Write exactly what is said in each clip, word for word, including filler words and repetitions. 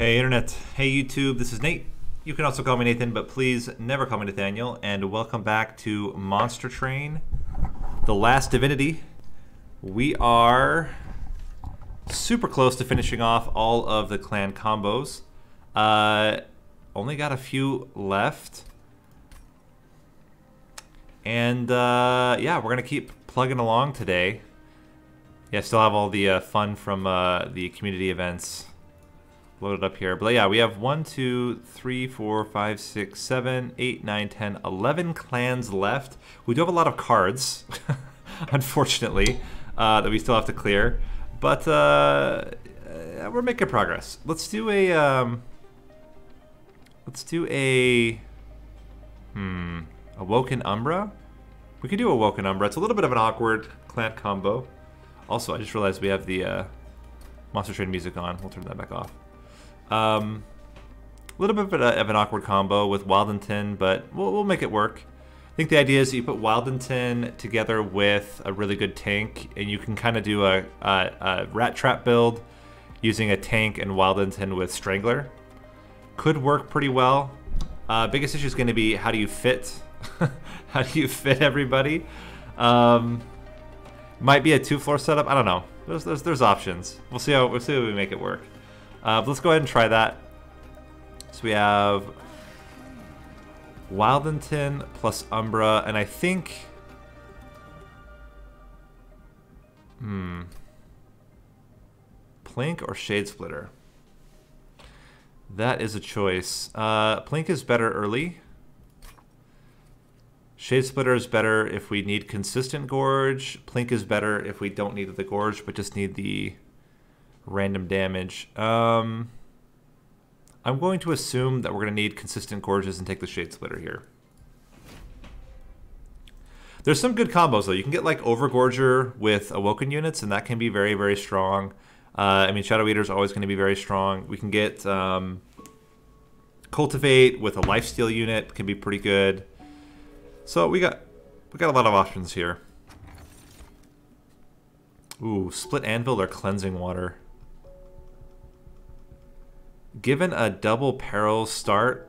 Hey internet, hey YouTube, this is Nate. You can also call me Nathan, but please never call me Nathaniel, and welcome back to Monster Train, The Last Divinity. We are super close to finishing off all of the clan combos. Uh, only got a few left. And uh, yeah, we're gonna keep plugging along today. Yeah, still have all the uh, fun from uh, the community events loaded up here. But yeah, we have one, two, three, four, five, six, seven, eight, nine, ten, eleven clans left. We do have a lot of cards, unfortunately, uh, that we still have to clear. But uh, we're making progress. Let's do a... Um, let's do a... Hmm... Awoken Umbra? We could do Awoken Umbra. It's a little bit of an awkward clan combo. Also, I just realized we have the uh, Monster Train music on. We'll turn that back off. Um, a little bit of an awkward combo with Wyldenten, but we'll, we'll make it work. I think the idea is that you put Wyldenten together with a really good tank, and you can kind of do a, a, a rat trap build using a tank and Wyldenten with Strangler. Could work pretty well. Uh, biggest issue is going to be how do you fit? How do you fit everybody? Um, might be a two-floor setup. I don't know. There's, there's there's options. We'll see how we'll see how we make it work. Uh, but let's go ahead and try that. So we have Wyldenten plus Umbra, and I think, hmm, Plink or Shade Splitter. That is a choice. Uh, Plink is better early. Shade Splitter is better if we need consistent gorge. Plink is better if we don't need the gorge, but just need the random damage. Um, I'm going to assume that we're going to need consistent gorges and take the Shade Splitter here. There's some good combos, though. You can get like Overgorger with Awoken units, and that can be very, very strong. Uh, I mean, Shadow Eater is always going to be very strong. We can get um, Cultivate with a Lifesteal unit, can be pretty good. So we got we got a lot of options here. Ooh, Split Anvil or Cleansing Water. Given a double Perils start,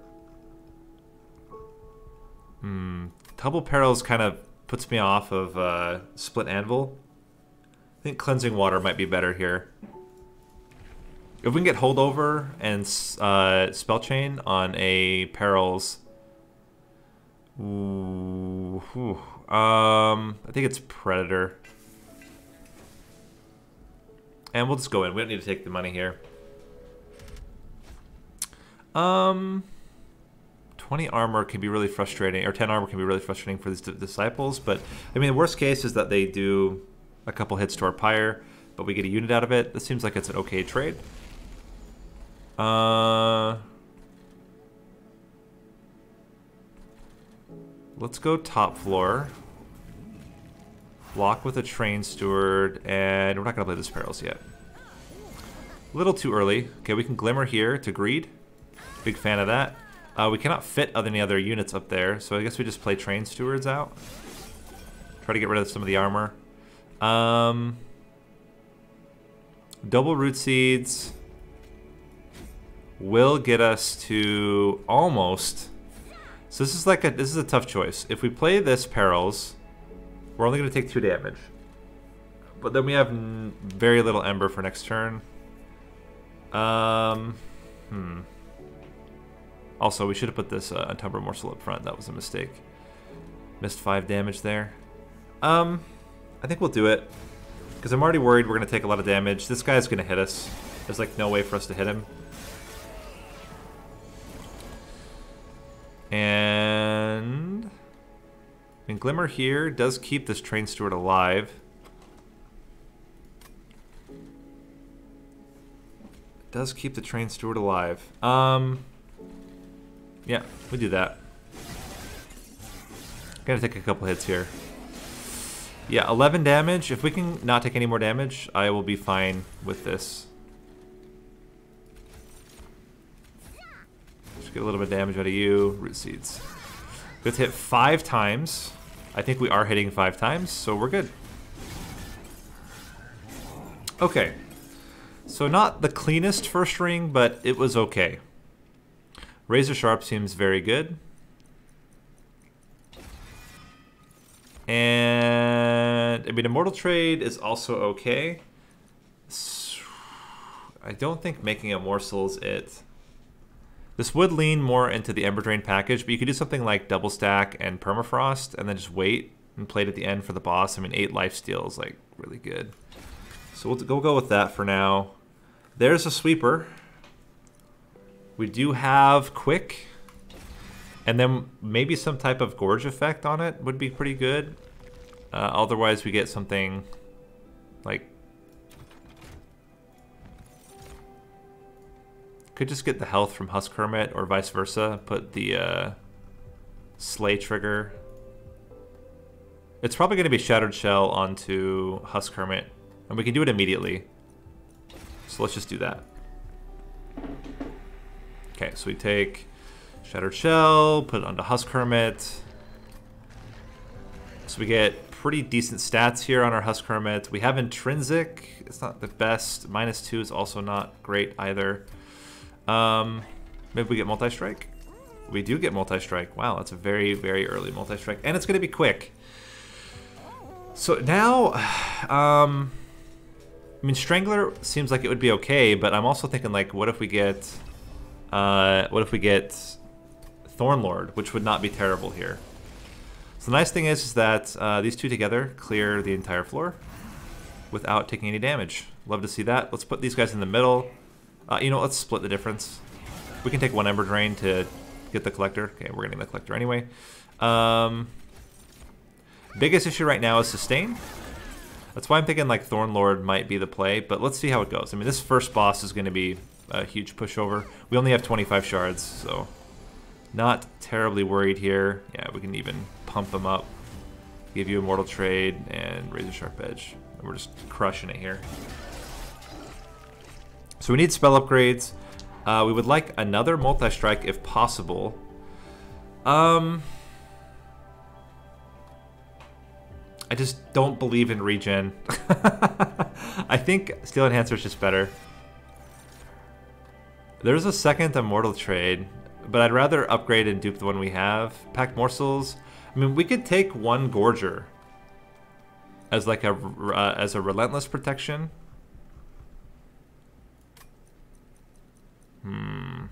hmm, double Perils kind of puts me off of uh, Split Anvil. I think Cleansing Water might be better here. If we can get Holdover and uh, Spell Chain on a Perils. Ooh, ooh. Um, I think it's Predator. And we'll just go in. We don't need to take the money here. Um, twenty armor can be really frustrating, or ten armor can be really frustrating for these disciples. But I mean, the worst case is that they do a couple hits to our pyre, but we get a unit out of it. This seems like it's an okay trade. Uh. Let's go top floor. Block with a Train Steward, and we're not gonna play this Perils yet. A little too early. Okay, we can Glimmer here to greed. Big fan of that. Uh, we cannot fit any other units up there, so I guess we just play Train Stewards out. Try to get rid of some of the armor. Um, double Root Seeds will get us to almost. So this is like a this is a tough choice. If we play this Perils, we're only going to take two damage. But then we have n very little Ember for next turn. Um, hmm. Also, we should have put this uh, Umbra Morsel up front. That was a mistake. Missed five damage there. Um, I think we'll do it because I'm already worried we're going to take a lot of damage. This guy's going to hit us. There's like no way for us to hit him. And, and Glimmer here does keep this Train Steward alive. It does keep the Train Steward alive. Um, yeah, we do that. Gotta take a couple hits here. Yeah, eleven damage. If we can not take any more damage, I will be fine with this. Get a little bit of damage out of you. Root Seeds. Let's hit five times. I think we are hitting five times, so we're good. Okay. So not the cleanest first ring, but it was okay. Razor-Sharp seems very good. And I mean, Immortal Trade is also okay. I don't think making a morsel is it. This would lean more into the Ember Drain package, but you could do something like double stack and permafrost and then just wait and play it at the end for the boss. I mean, eight lifesteal is like really good. So we'll, we'll go with that for now. There's a sweeper. We do have quick. And then maybe some type of gorge effect on it would be pretty good. Uh, otherwise, we get something like... Could just get the health from Husk Hermit or vice versa. Put the uh, Slay trigger. It's probably going to be Shattered Shell onto Husk Hermit. And we can do it immediately. So let's just do that. Okay, so we take... Shattered Shell, put it onto Husk Hermit. So we get pretty decent stats here on our Husk Hermit. We have Intrinsic. It's not the best. Minus two is also not great either. Um, maybe we get Multi-Strike? We do get Multi-Strike. Wow, that's a very, very early Multi-Strike. And it's going to be quick. So now, um, I mean, Strangler seems like it would be okay, but I'm also thinking, like, what if we get... Uh, what if we get... Thornlord, which would not be terrible here. So the nice thing is, is that uh, these two together clear the entire floor without taking any damage. Love to see that. Let's put these guys in the middle. Uh, you know, let's split the difference. We can take one Ember Drain to get the Collector. Okay, we're getting the Collector anyway. Um, biggest issue right now is sustain. That's why I'm thinking like Thornlord might be the play, but let's see how it goes. I mean, this first boss is going to be a huge pushover. We only have twenty-five shards, so... Not terribly worried here. Yeah, we can even pump them up. Give you Immortal Trade and Razor Sharp Edge. And we're just crushing it here. So we need spell upgrades. Uh, we would like another Multi-Strike if possible. Um, I just don't believe in regen. I think Steel Enhancer is just better. There's a second Immortal Trade, but I'd rather upgrade and dupe the one we have. Packed Morsels. I mean, we could take one Gorger as like a uh, as a relentless protection. Hmm.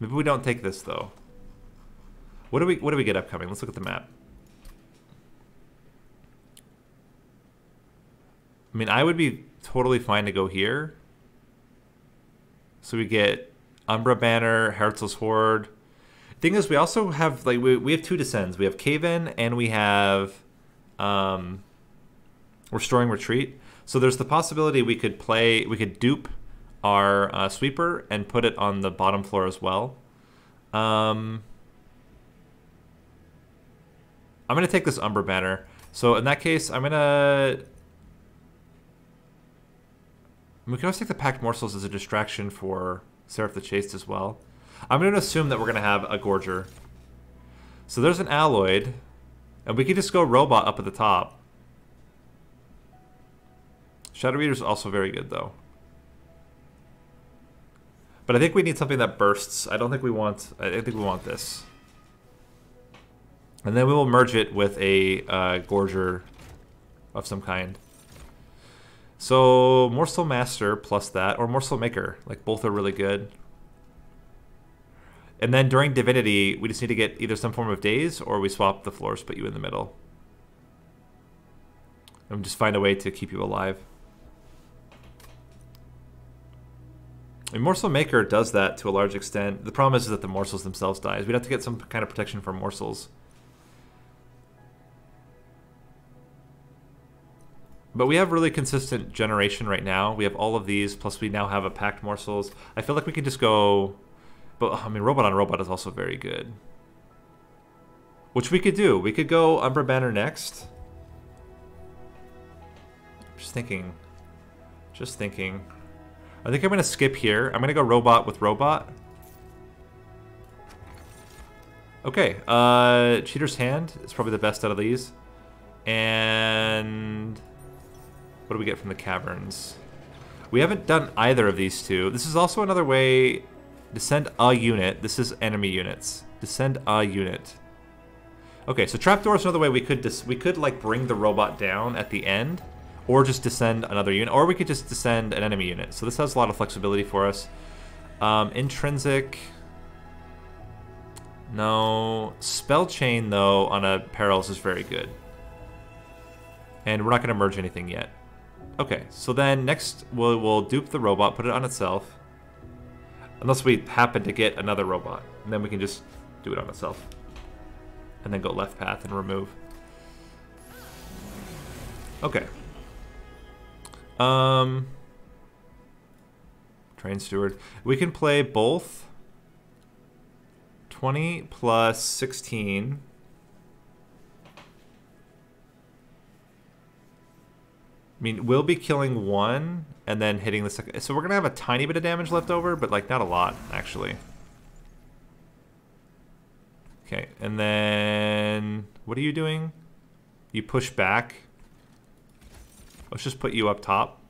Maybe we don't take this though. What do we what do we get upcoming? Let's look at the map. I mean, I would be totally fine to go here. So we get Umbra Banner, Herzl's Horde. Thing is, we also have like we we have two descends. We have Cave-In and we have um, Restoring Retreat. So there's the possibility we could play, we could dupe our uh, sweeper and put it on the bottom floor as well. Um, I'm gonna take this Umbra Banner. So in that case, I'm gonna. We can always take the Packed Morsels as a distraction for Seraph the Chaste as well. I'm going to assume that we're going to have a Gorger. So there's an Alloyed, and we can just go Robot up at the top. Shadow Reader's also very good, though. But I think we need something that bursts. I don't think we want... I think we want this. And then we will merge it with a uh, Gorger of some kind. So, Morsel Master plus that, or Morsel Maker. Like, both are really good. And then during Divinity, we just need to get either some form of Daze, or we swap the floors, put you in the middle. And just find a way to keep you alive. And Morsel Maker does that to a large extent. The problem is that the Morsels themselves die. We'd have to get some kind of protection from Morsels. But we have really consistent generation right now. We have all of these, plus we now have a Packed Morsels. I feel like we can just go... But I mean, Robot on Robot is also very good. Which we could do. We could go Umbra Banner next. Just thinking. Just thinking. I think I'm going to skip here. I'm going to go Robot with Robot. Okay. Uh, Cheater's Hand is probably the best out of these. And... What do we get from the caverns? We haven't done either of these two. This is also another way. Descend a unit. This is enemy units. Descend a unit. Okay, so trapdoor is another way we could dis we could like bring the robot down at the end, or just descend another unit, or we could just descend an enemy unit. So this has a lot of flexibility for us. Um, intrinsic. No. Spell chain though on a Perils is very good. And we're not going to merge anything yet. Okay, so then next we'll, we'll dupe the robot, put it on itself. Unless we happen to get another robot. And then we can just do it on itself. And then go left path and remove. Okay. Um, Train Steward. We can play both. twenty plus sixteen. I mean, we'll be killing one and then hitting the second. So we're going to have a tiny bit of damage left over, but like not a lot, actually. Okay, and then what are you doing? You push back. Let's just put you up top.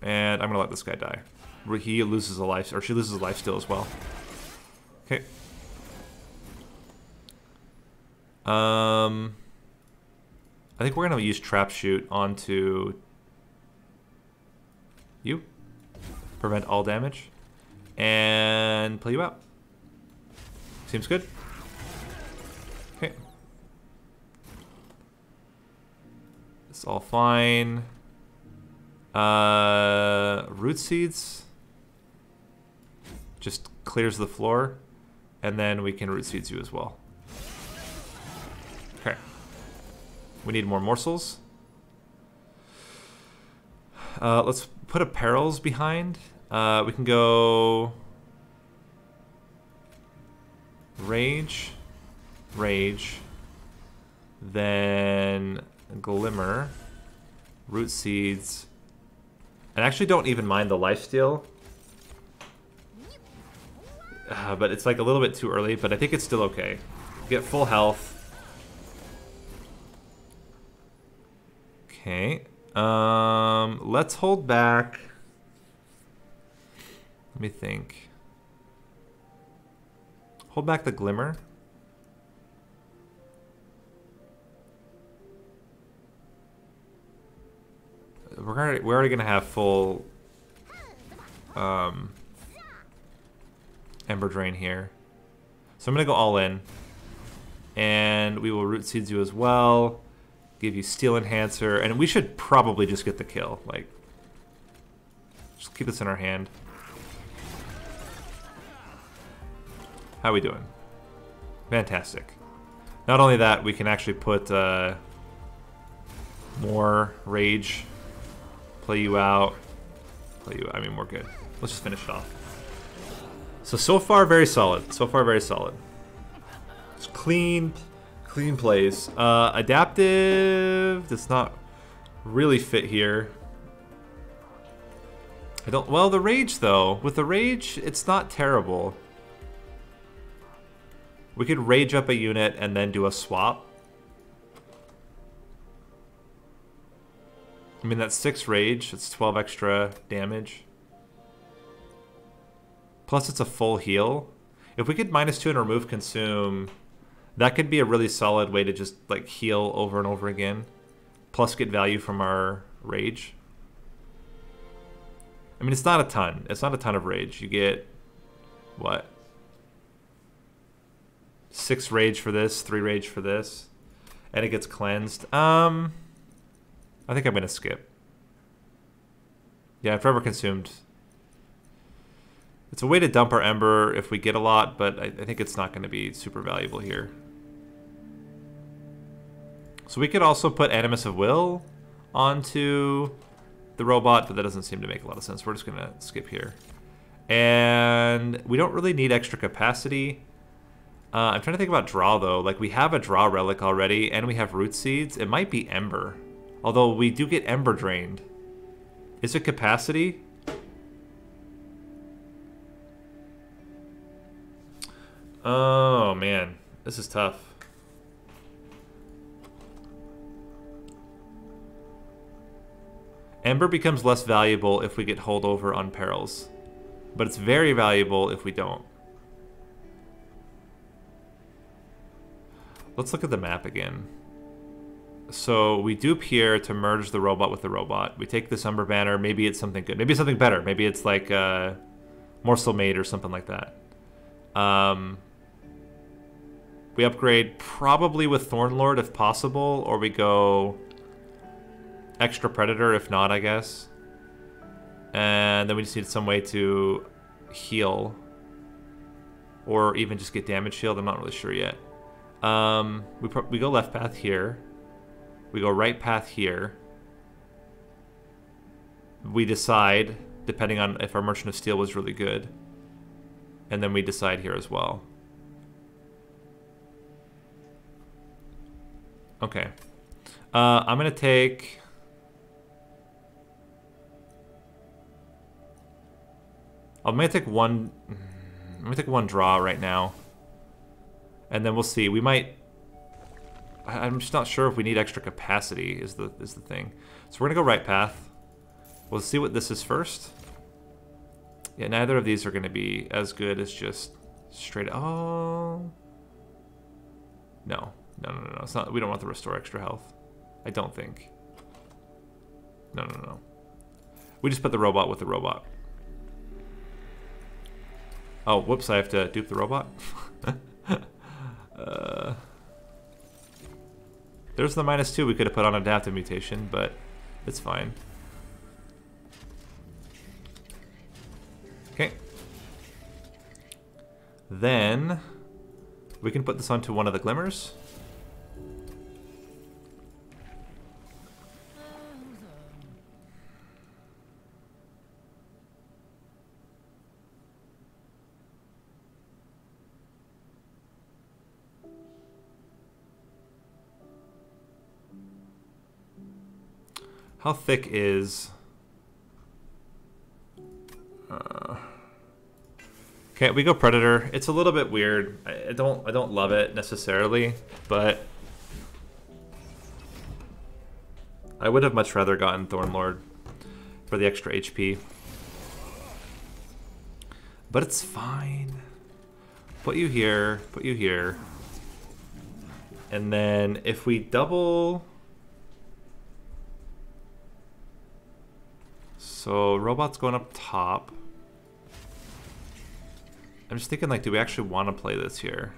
And I'm going to let this guy die. He loses a life, or she loses a life still as well. Okay. Um... I think we're going to use Trap Shoot onto you. Prevent all damage. And play you out. Seems good. Okay. It's all fine. Uh, Root Seeds. Just clears the floor. And then we can Root Seeds you as well. We need more morsels. Uh, let's put a Perils behind. Uh, we can go Rage, Rage, then Glimmer, Root Seeds. I actually don't even mind the lifesteal. Uh, but it's like a little bit too early, but I think it's still okay. Get full health. Okay, um, let's hold back. Let me think. Hold back the Glimmer. We're already, we're already gonna have full um, Ember Drain here. So I'm gonna go all in. And we will Root Seeds you as well. Give you Steel Enhancer, and we should probably just get the kill. Like, just keep this in our hand. How we doing? Fantastic. Not only that, we can actually put uh, more Rage, play you out, play you out. I mean, we're good. Let's just finish it off. So, so far, very solid. So far, very solid. It's clean. Clean plays. Uh, adaptive does not really fit here. I don't. Well, the Rage though. With the Rage, it's not terrible. We could Rage up a unit and then do a swap. I mean, that's six Rage. It's twelve extra damage. Plus, it's a full heal. If we could minus two and remove consume. That could be a really solid way to just like heal over and over again, plus get value from our Rage. I mean, it's not a ton. It's not a ton of Rage. You get, what? Six Rage for this, three Rage for this, and it gets cleansed. Um, I think I'm gonna skip. Yeah, forever consumed. It's a way to dump our Ember if we get a lot, but I, I think it's not gonna be super valuable here. So we could also put Animus of Will onto the robot, but that doesn't seem to make a lot of sense. We're just going to skip here. And we don't really need extra capacity. Uh, I'm trying to think about draw, though. Like, we have a draw relic already, and we have Root Seeds. It might be Ember, although we do get Ember Drained. Is it capacity? Oh, man. This is tough. Ember becomes less valuable if we get holdover on Perils, but it's very valuable if we don't. Let's look at the map again. So we dupe here to merge the robot with the robot. We take this Umbra Banner. Maybe it's something good. Maybe it's something better. Maybe it's like uh, Morsel Maid or something like that. Um, we upgrade probably with Thornlord if possible, or we go extra Predator if not, I guess. And then we just need some way to heal or even just get damage shield. I'm not really sure yet. Um, we, pro we go left path here. We go right path here. We decide, depending on if our Merchant of Steel was really good. And then we decide here as well. Okay. Uh, I'm going to take... I'm going to take one... I'm going to take one draw right now. And then we'll see. We might... I'm just not sure if we need extra capacity is the is the thing. So we're gonna go right path. We'll see what this is first. Yeah, neither of these are gonna be as good as just straight. Oh no, no, no, no! It's not. We don't want to restore extra health. I don't think. No, no, no. We just put the robot with the robot. Oh, whoops! I have to dupe the robot. uh. There's the minus two we could have put on adaptive mutation, but it's fine. Okay. Then we can put this onto one of the glimmers. How thick is... Uh, okay, we go Predator. It's a little bit weird. I, I don't I don't love it necessarily, but I would have much rather gotten Thornlord for the extra H P. But it's fine. Put you here, put you here. And then if we double... So robot's going up top. I'm just thinking, like, do we actually want to play this here?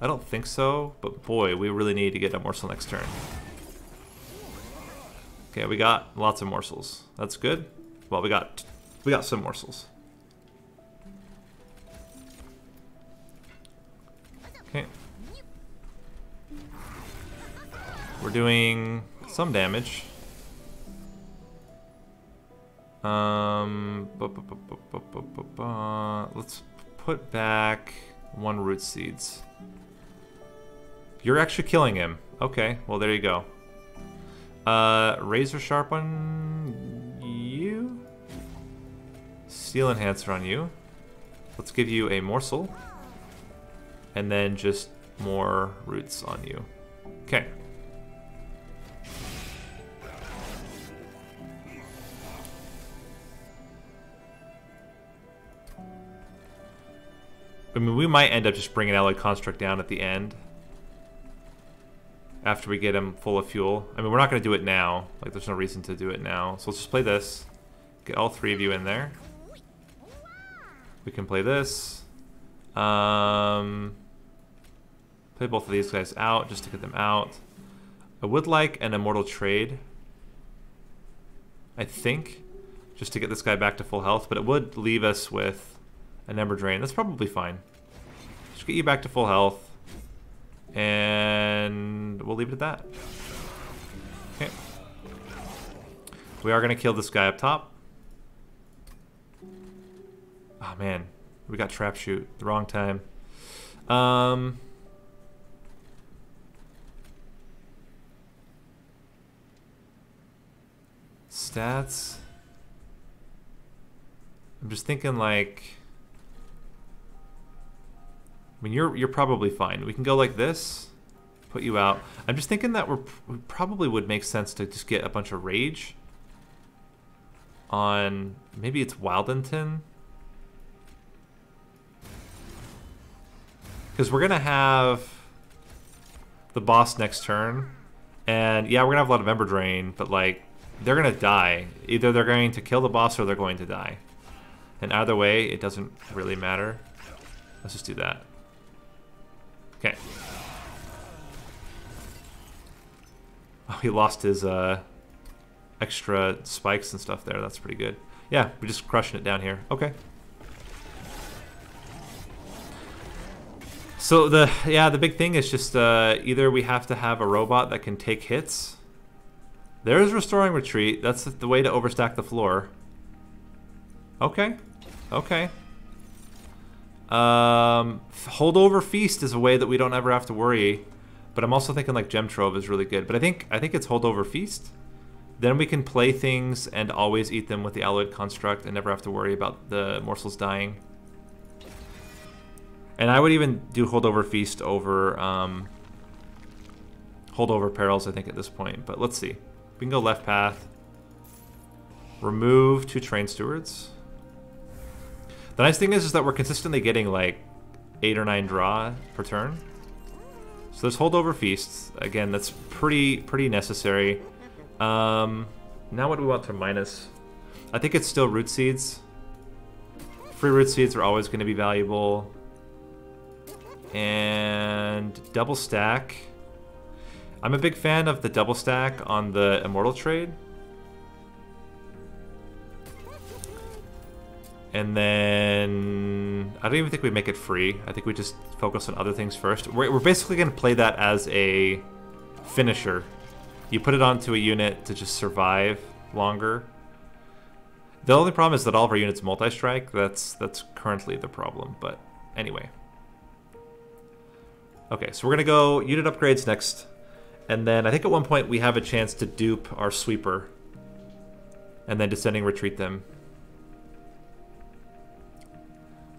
I don't think so, but boy, we really need to get a morsel next turn. Okay, we got lots of morsels. That's good. Well, we got we got some morsels. Okay. We're doing some damage. Um, bu bu bu bu bu bu bu bu. Let's put back one Root Seeds. You're actually killing him. Okay, well there you go. Uh, Razor-Sharp on you. Steel Enhancer on you. Let's give you a Morsel. And then just more Roots on you. Okay. I mean, we might end up just bringing Alloyed Construct down at the end after we get him full of fuel. I mean, we're not going to do it now. Like, there's no reason to do it now. So let's just play this. Get all three of you in there. We can play this. Um, play both of these guys out just to get them out. I would like an Immortal Trade, I think, just to get this guy back to full health. But it would leave us with an Ember Drain. That's probably fine. Just get you back to full health. And we'll leave it at that. Okay. We are going to kill this guy up top. Oh, man. We got Trap Shoot. The wrong time. Um... Stats. I'm just thinking, like... I mean, you're, you're probably fine. We can go like this, put you out. I'm just thinking that we're, we probably would make sense to just get a bunch of Rage on, maybe it's Wyldenten? Because we're going to have the boss next turn. And yeah, we're going to have a lot of Ember Drain, but like, they're going to die. Either they're going to kill the boss or they're going to die. And either way, it doesn't really matter. Let's just do that. Okay. Oh, he lost his uh, extra spikes and stuff there. That's pretty good. Yeah, we're just crushing it down here. Okay. So the yeah, the big thing is just uh, either we have to have a robot that can take hits. There's Restoring Retreat. That's the way to overstack the floor. Okay, okay. Um, Holdover Feast is a way that we don't ever have to worry. But I'm also thinking like Gem Trove is really good. But I think I think it's Holdover Feast. Then we can play things and always eat them with the Alloyed Construct and never have to worry about the morsels dying. And I would even do Holdover Feast over um, Holdover Perils, I think, at this point. But let's see. We can go left path. Remove two Train Stewards. The nice thing is, is that we're consistently getting, like, eight or nine draw per turn. So there's Holdover Feasts. Again, that's pretty pretty necessary. Um, now what do we want to minus? I think it's still Root Seeds. Free Root Seeds are always going to be valuable. And double stack. I'm a big fan of the double stack on the Immortal Trade. And then I don't even think we make it free. I think we just focus on other things first. We're, we're basically going to play that as a finisher. You put it onto a unit to just survive longer. The only problem is that all of our units multi-strike. That's that's currently the problem, but anyway. Okay, so we're gonna go unit upgrades next, and then I think at one point we have a chance to dupe our Sweeper, and then Descending Retreat them.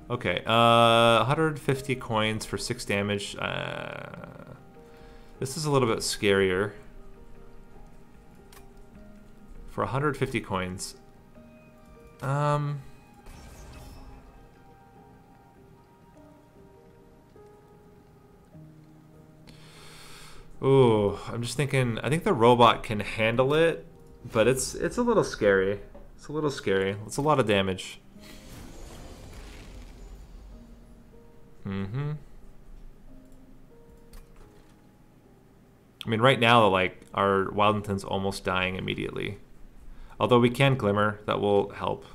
Okay, uh, one hundred fifty coins for six damage. Uh, this is a little bit scarier. For one hundred fifty coins. Um. Ooh, I'm just thinking, I think the robot can handle it, but it's it's a little scary. It's a little scary. It's a lot of damage. Mm-hmm. I mean, right now, like, our Wyldentens almost dying immediately. Although we can Glimmer, that will help.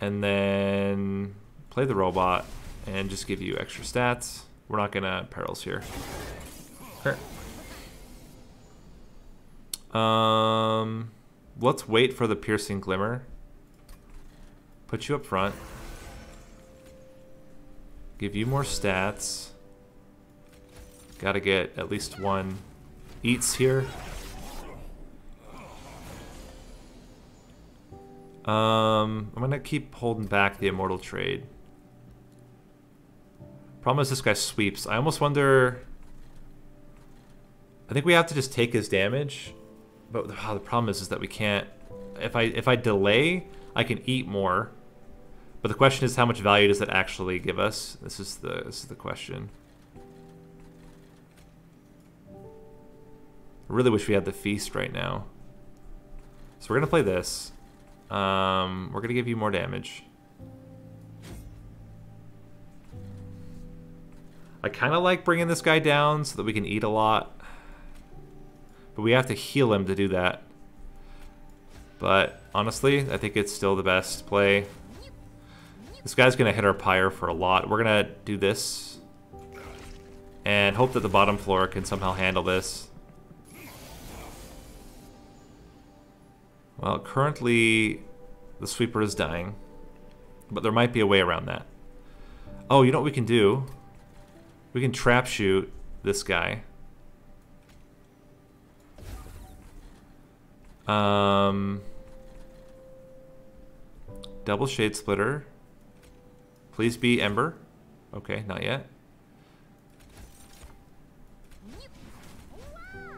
And then play the robot and just give you extra stats. We're not gonna Perils here. Okay. Um, let's wait for the Piercing Glimmer. Put you up front. Give you more stats. Gotta get at least one eats here. Um, I'm gonna keep holding back the Immortal Trade. Problem is this guy sweeps. I almost wonder... I think we have to just take his damage. But the, oh, the problem is, is that we can't... If I, if I delay, I can eat more. But the question is, how much value does that actually give us? This is the, this is the question. I really wish we had the Feast right now. So we're going to play this. Um, we're going to give you more damage. I kind of like bringing this guy down so that we can eat a lot. But we have to heal him to do that. But honestly, I think it's still the best play. This guy's going to hit our pyre for a lot. We're going to do this. And hope that the bottom floor can somehow handle this. Well, currently the Sweeper is dying. But there might be a way around that. Oh, you know what we can do? We can Trap Shoot this guy. Um, double Shade Splitter. Please be Ember. Okay, not yet.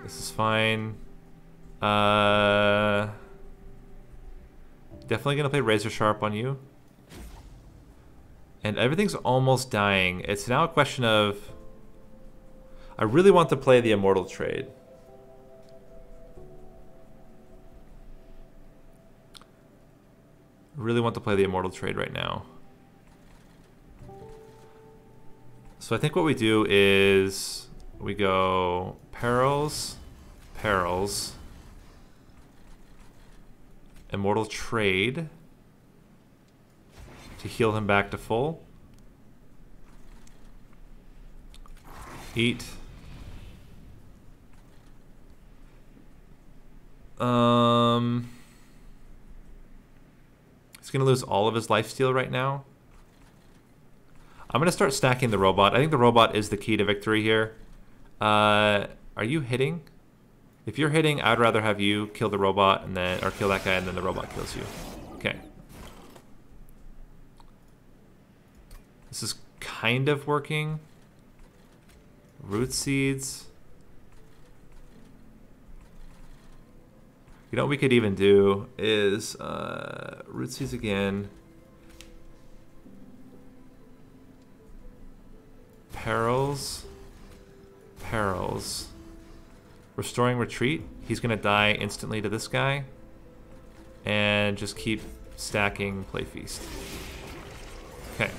This is fine. Uh, Definitely gonna play Razor-Sharp on you. And everything's almost dying. It's now a question of... I really want to play the Immortal Trade. Really want to play the Immortal Trade right now. So I think what we do is we go Perils, Perils, Immortal Trade to heal him back to full. Eat. Um, he's gonna lose all of his lifesteal right now. I'm gonna start stacking the robot. I think the robot is the key to victory here. Uh, are you hitting? If you're hitting, I'd rather have you kill the robot and then, or kill that guy and then the robot kills you. Okay. This is kind of working. Root Seeds. You know what we could even do is uh, Root Seeds again. Perils, Perils, Restoring Retreat. He's gonna die instantly to this guy, and just keep stacking Play Feast. Okay,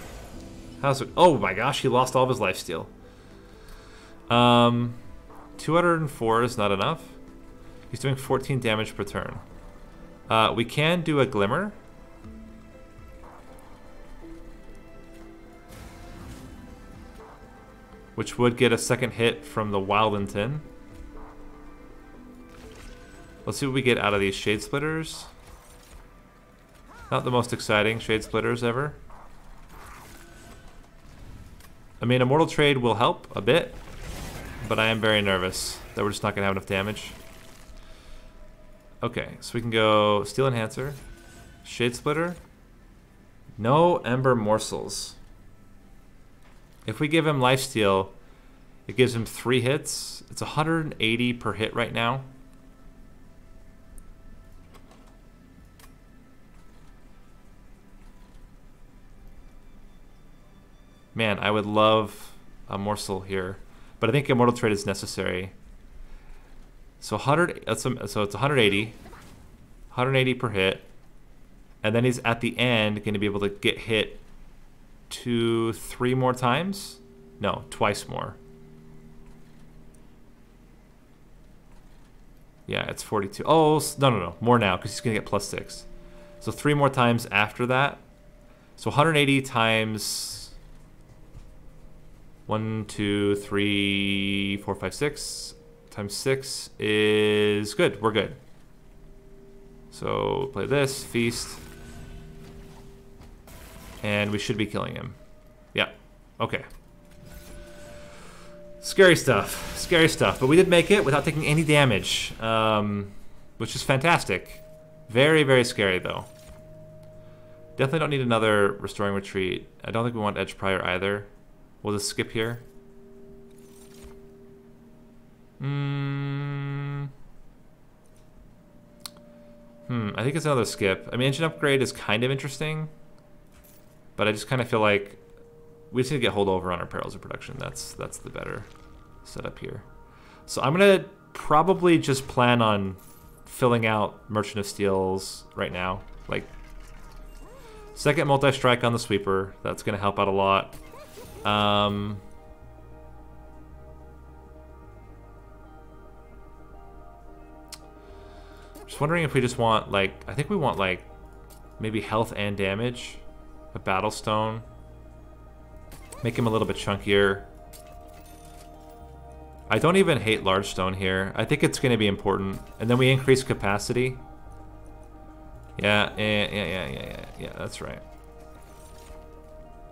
how's it? Oh my gosh, he lost all of his lifesteal. Um, two hundred four is not enough. He's doing fourteen damage per turn. Uh, we can do a Glimmer. Which would get a second hit from the Wyldenten. Let's see what we get out of these Shade Splitters. Not the most exciting Shade Splitters ever. I mean, Immortal Trade will help a bit, but I am very nervous that we're just not going to have enough damage. Okay, so we can go Steel Enhancer, Shade Splitter, no Ember Morsels. If we give him lifesteal, it gives him three hits. It's one hundred eighty per hit right now. Man, I would love a morsel here, but I think Immortal Trade is necessary. So one hundred, that's a, so it's one hundred eighty, one hundred eighty per hit, and then he's at the end going to be able to get hit two, three more times? No, twice more. Yeah, it's forty-two. Oh, no, no, no, more now, because he's going to get plus six. So three more times after that. So one hundred eighty times one, two, three, four, five, six, times six is good. We're good. So play this, Feast. And we should be killing him. Yeah. Okay. Scary stuff. Scary stuff. But we did make it without taking any damage, um, which is fantastic. Very, very scary, though. Definitely don't need another Restoring Retreat. I don't think we want Edge Prior either. We'll just skip here. Mm. Hmm. I think it's another skip. I mean, Engine Upgrade is kind of interesting. But I just kind of feel like we just need to get holdover on our Perils of Production. That's that's the better setup here. So I'm gonna probably just plan on filling out Merchant of Steels right now. Like second multi-strike on the Sweeper. That's gonna help out a lot. Um, just wondering if we just want like I think we want like maybe health and damage. A battle stone. Make him a little bit chunkier. I don't even hate large stone here. I think it's going to be important. And then we increase capacity. Yeah, yeah, yeah, yeah, yeah, yeah. That's right.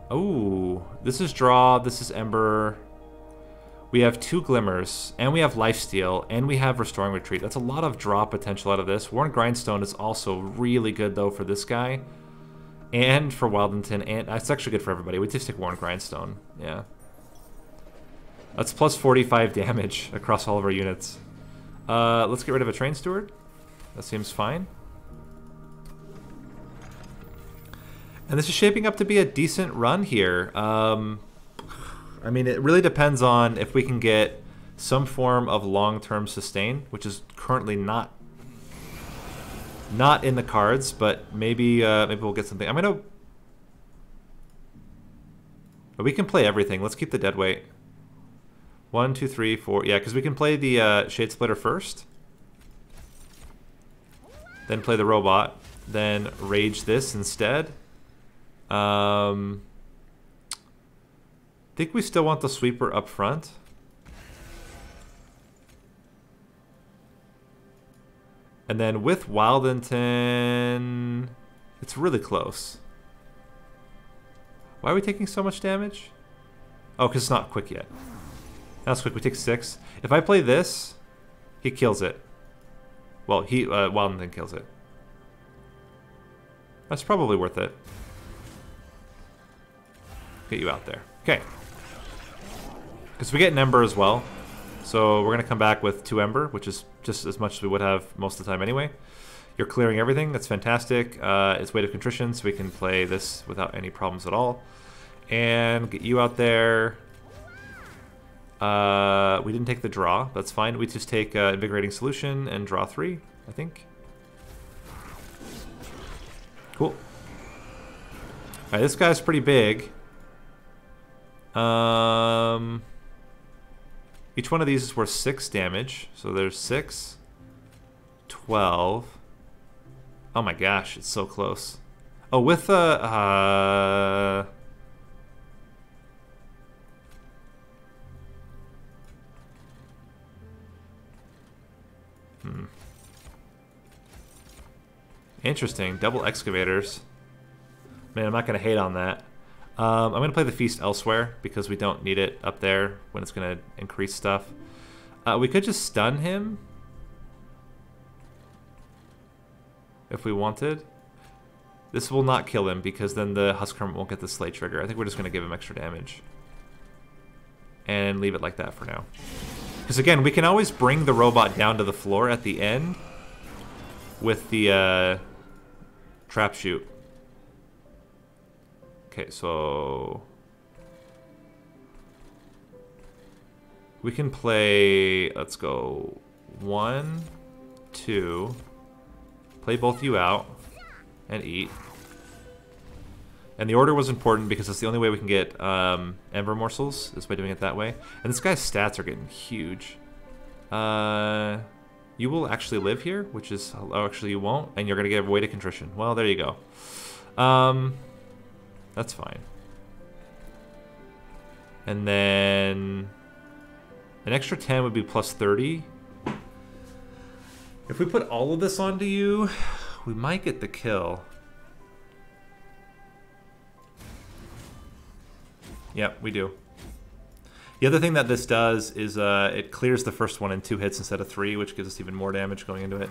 Oh, this is draw. This is Ember. We have two Glimmers, and we have Lifesteal, and we have Restoring Retreat. That's a lot of draw potential out of this. Warren Grindstone is also really good though for this guy. And for Wyldenten, and that's actually good for everybody. We just take Warren Grindstone, yeah. That's plus forty-five damage across all of our units. Uh, let's get rid of a Train Steward. That seems fine. And this is shaping up to be a decent run here. Um, I mean, it really depends on if we can get some form of long-term sustain, which is currently not not in the cards, but maybe uh, maybe we'll get something. I'm gonna. We can play everything. Let's keep the dead weight. One, two, three, four. Yeah, because we can play the uh, Shade Splitter first, then play the Robot, then Rage this instead. Um, I think we still want the Sweeper up front. And then with Wyldenten, it's really close. Why are we taking so much damage? Oh, because it's not quick yet. That's quick. We take six. If I play this, he kills it. Well, he uh, Wyldenten kills it. That's probably worth it. Get you out there. Okay. Because we get an Ember as well. So we're going to come back with two Ember, which is just as much as we would have most of the time anyway. You're clearing everything. That's fantastic. Uh, it's Weight of Contrition, so we can play this without any problems at all. And get you out there. Uh, we didn't take the draw. That's fine. We just take uh, Invigorating Solution and draw three, I think. Cool. All right, this guy's pretty big. Um, each one of these is worth six damage, so there's six, twelve. Oh my gosh, it's so close. Oh, with a uh, uh, hmm. Interesting, double excavators. Man, I'm not gonna hate on that. Um, I'm going to play the Feast elsewhere because we don't need it up there when it's going to increase stuff. Uh, we could just stun him if we wanted. This will not kill him because then the Husk Hermit won't get the Slay trigger. I think we're just going to give him extra damage and leave it like that for now. Because again, we can always bring the Robot down to the floor at the end with the uh, Trap Shoot. Okay, so we can play, let's go, one, two, play both you out, and eat. And the order was important because it's the only way we can get um, Ember Morsels, is by doing it that way. And this guy's stats are getting huge. Uh, you will actually live here, which is, oh, actually you won't, and you're going to get Weight of Contrition. Well, there you go. Um... That's fine. And then an extra ten would be plus thirty. If we put all of this onto you, we might get the kill. Yep, we do. The other thing that this does is uh, it clears the first one in two hits instead of three, which gives us even more damage going into it.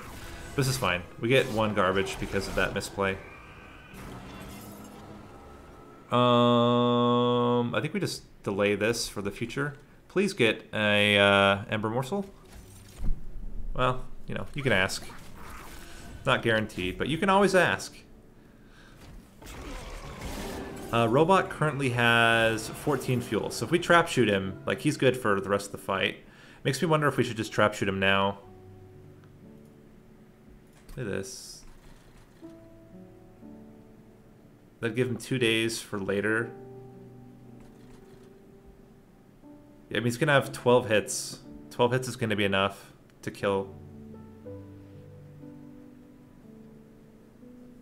This is fine. We get one garbage because of that misplay. Um, I think we just delay this for the future. Please get a uh, Ember Morsel. Well, you know, you can ask. Not guaranteed, but you can always ask. Uh, Robot currently has fourteen fuel, so if we trap shoot him, like, he's good for the rest of the fight. Makes me wonder if we should just trap shoot him now. Look at this. That'd give him two days for later. Yeah, I mean, he's gonna have twelve hits. twelve hits is gonna be enough to kill.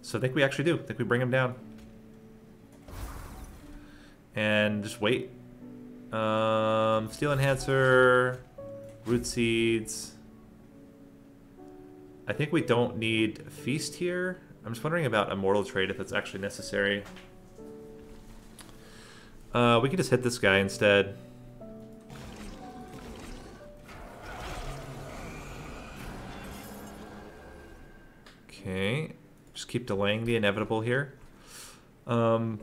So I think we actually do. I think we bring him down. And just wait. Um, Steel Enhancer, Root Seeds. I think we don't need Feast here. I'm just wondering about Immortal Trade, if it's actually necessary. Uh, we can just hit this guy instead. Okay. Just keep delaying the inevitable here. Um,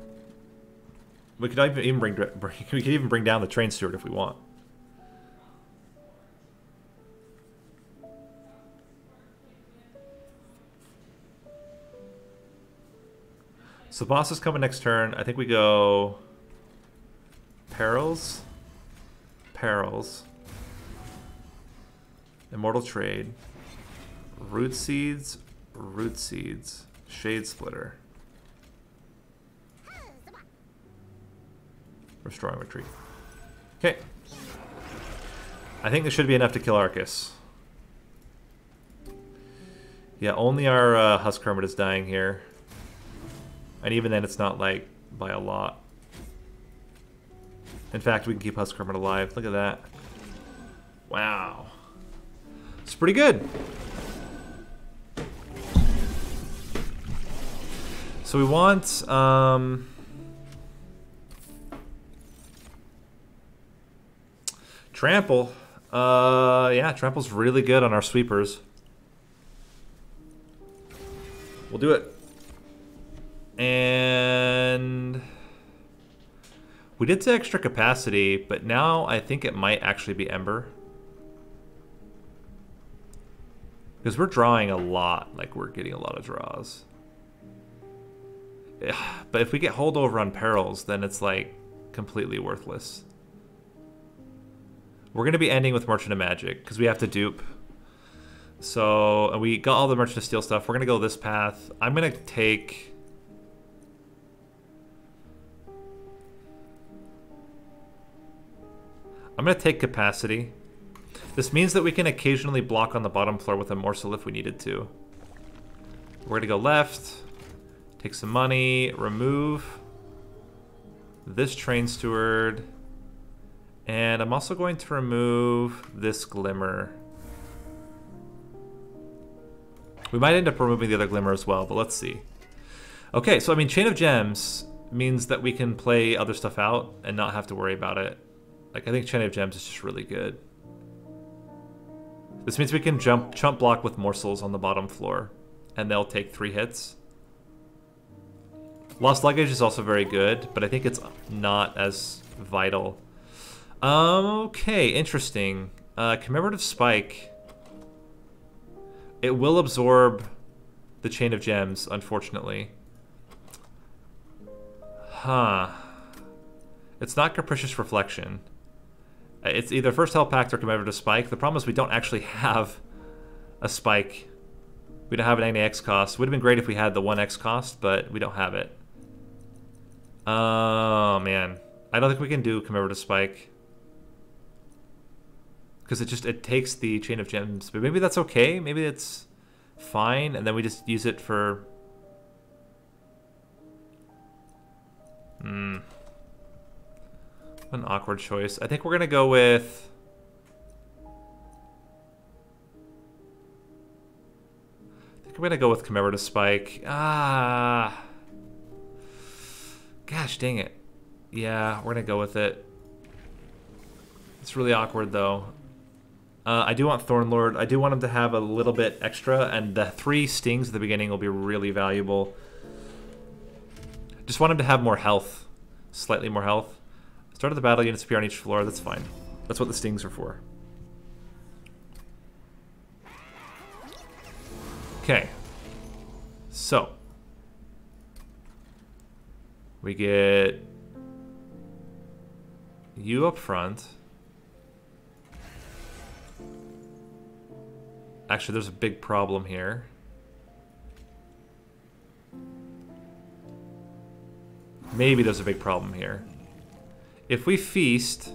we could even bring, bring we could even bring down the Train Steward if we want. So the boss is coming next turn. I think we go Perils, Perils, Immortal Trade, Root Seeds, Root Seeds, Shade Splitter, Restoring Retreat. Okay. I think this should be enough to kill Arcus. Yeah, only our uh, Husk Hermit is dying here. And even then, it's not, like, by a lot. In fact, we can keep Husk Hermit alive. Look at that. Wow. It's pretty good. So we want... Um, Trample. Uh, yeah, Trample's really good on our sweepers. We'll do it. And we did say extra capacity, but now I think it might actually be Ember. Because we're drawing a lot, like we're getting a lot of draws. But if we get holdover on Perils, then it's like completely worthless. We're going to be ending with Merchant of Magic, because we have to dupe. So, and we got all the Merchant of Steel stuff. We're going to go this path. I'm going to take... I'm going to take Capacity. This means that we can occasionally block on the bottom floor with a Morsel if we needed to. We're going to go left. Take some money. Remove this Train Steward. And I'm also going to remove this Glimmer. We might end up removing the other Glimmer as well, but let's see. Okay, so I mean, Chain of Gems means that we can play other stuff out and not have to worry about it. Like, I think Chain of Gems is just really good. This means we can jump, chump block with Morsels on the bottom floor, and they'll take three hits. Lost Luggage is also very good, but I think it's not as vital. Um, okay, interesting. Uh, Commemorative Spike. It will absorb the Chain of Gems, unfortunately. Huh. It's not Capricious Reflection. It's either First Hell Pact or Commemorative Spike. The problem is we don't actually have a Spike. We don't have an X cost. It would have been great if we had the one X cost, but we don't have it. Oh, man. I don't think we can do Commemorative Spike. Because it just, it takes the Chain of Gems. But maybe that's okay. Maybe it's fine. And then we just use it for... Hmm. What an awkward choice. I think we're going to go with... I think I'm going to go with Commemorative Spike. Ah. Gosh, dang it. Yeah, we're going to go with it. It's really awkward, though. Uh, I do want Thornlord. I do want him to have a little bit extra, and the three stings at the beginning will be really valuable. Just want him to have more health. Slightly more health. Start of the battle, units appear on each floor. That's fine. That's what the stings are for. Okay. So. We get... you up front. Actually, there's a big problem here. Maybe there's a big problem here. If we feast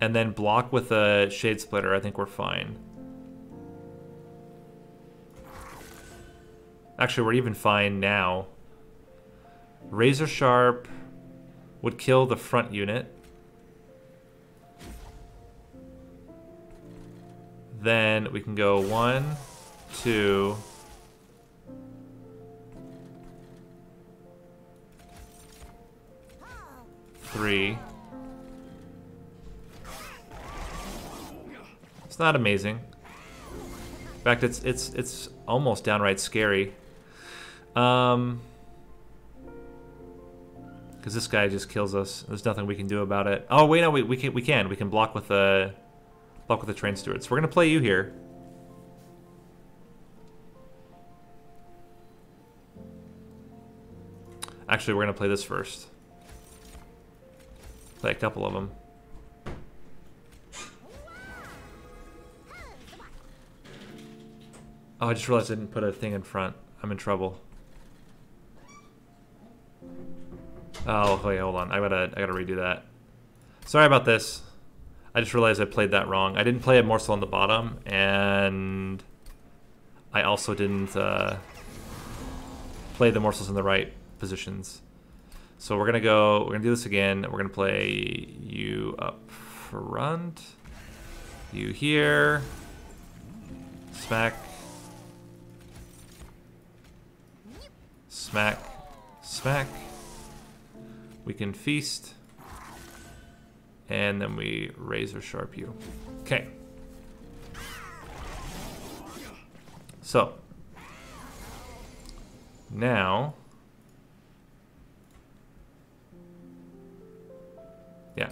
and then block with a Shade Splitter, I think we're fine. Actually, we're even fine now. Razor-Sharp would kill the front unit. Then we can go one, two. Three. It's not amazing. In fact, it's it's it's almost downright scary. Um because this guy just kills us. There's nothing we can do about it. Oh wait, no, we we can we can. We can block with a block with the Train Steward. So we're gonna play you here. Actually, we're going to play this first. Play a couple of them. Oh, I just realized I didn't put a thing in front. I'm in trouble. Oh, wait, hold on. I gotta, I gotta redo that. Sorry about this. I just realized I played that wrong. I didn't play a morsel on the bottom, and I also didn't uh, play the morsels in the right positions. So we're gonna go. We're gonna do this again. We're gonna play you up front. You here. Smack. Smack, smack. We can feast, and then we razor-sharp you. Okay. So now, yeah,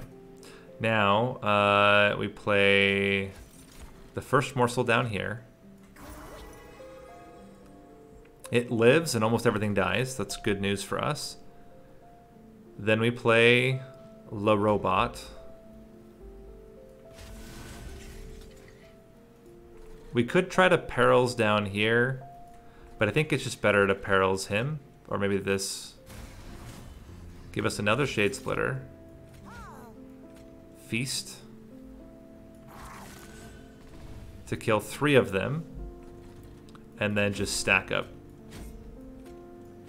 now uh, we play the first morsel down here. It lives and almost everything dies. That's good news for us. Then we play Le Robot. We could try to Perils down here, but I think it's just better to Perils him. Or maybe this. Give us another Shade Splitter. Feast. To kill three of them. And then just stack up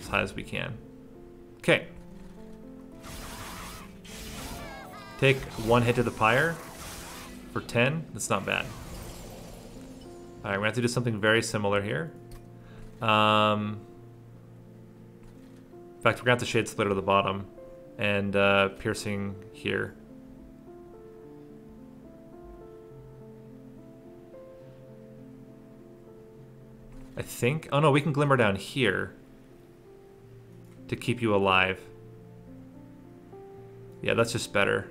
as high as we can. Okay. Take one hit to the pyre for ten. That's not bad. All right, we're gonna have to do something very similar here. Um, in fact, we're gonna have to Shade Splitter to the bottom and uh, piercing here. I think. Oh no, we can Glimmer down here to keep you alive. Yeah, that's just better.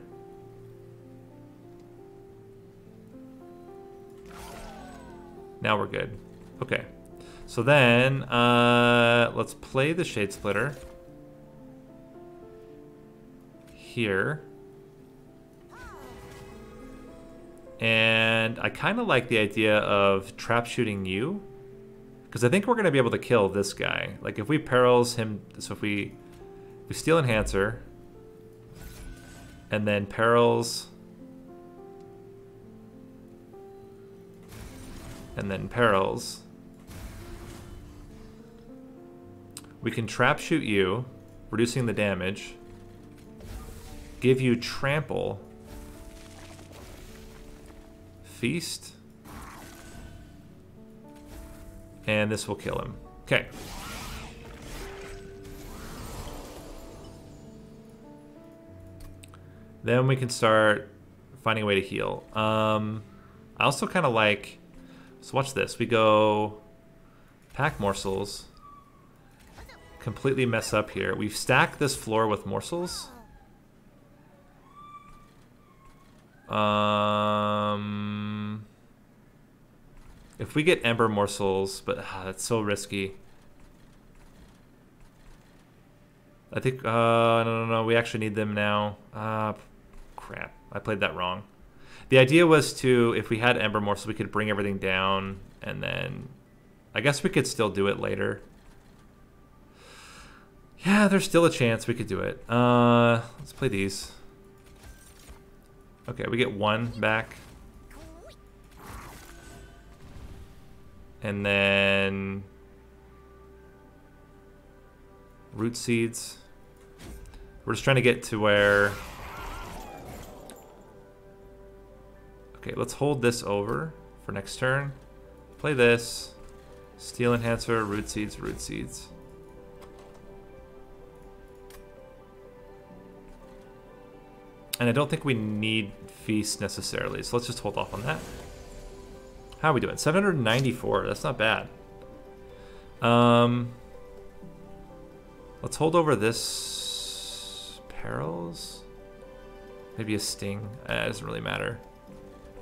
Now we're good. Okay. So then, uh, let's play the Shade Splitter. Here. And I kind of like the idea of trap shooting you. Because I think we're going to be able to kill this guy. Like, if we Perils him... So if we, if we Steel Enhancer... And then Perils. And then Perils. We can Trap Shoot you, reducing the damage. Give you Trample. Feast. And this will kill him. Okay. Then we can start finding a way to heal. Um, I also kind of like... So watch this. We go... Packed Morsels. Completely mess up here. We've stacked this floor with morsels. Um, if we get Ember Morsels... But ah, that's so risky. I think... Uh, no, no, no. We actually need them now. Uh... Crap, I played that wrong. The idea was to, if we had Ember Morsel, we could bring everything down, and then I guess we could still do it later. Yeah, there's still a chance we could do it. Uh, let's play these. Okay, we get one back. And then... Root Seeds. We're just trying to get to where... Okay, let's hold this over for next turn. Play this. Steel Enhancer, Root Seeds, Root Seeds. And I don't think we need Feast necessarily, so let's just hold off on that. How are we doing? seven hundred ninety-four, that's not bad. Um, let's hold over this... Perils? Maybe a Sting? Uh, it doesn't really matter.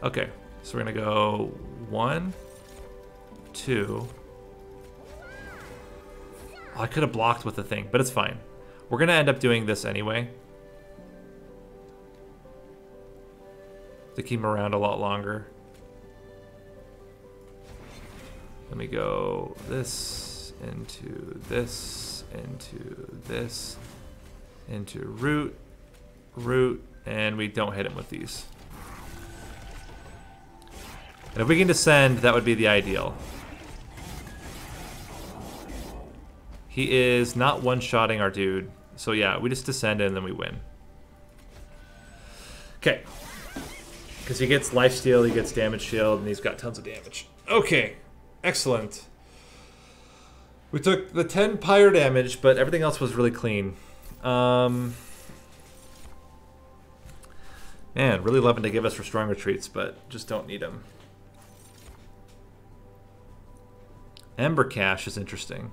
Okay, so we're gonna go one, two. Oh, I could have blocked with the thing, but it's fine. We're gonna end up doing this anyway, to keep him around a lot longer. Let me go this, into this, into this, into root, root, and we don't hit him with these. And if we can descend, that would be the ideal. He is not one-shotting our dude, so yeah, we just descend and then we win. Okay. Because he gets lifesteal, he gets damage shield, and he's got tons of damage. Okay, excellent. We took the ten pyre damage, but everything else was really clean. Um, man, really loving to give us Restoring Retreats, but just don't need them. Ember Cache is interesting.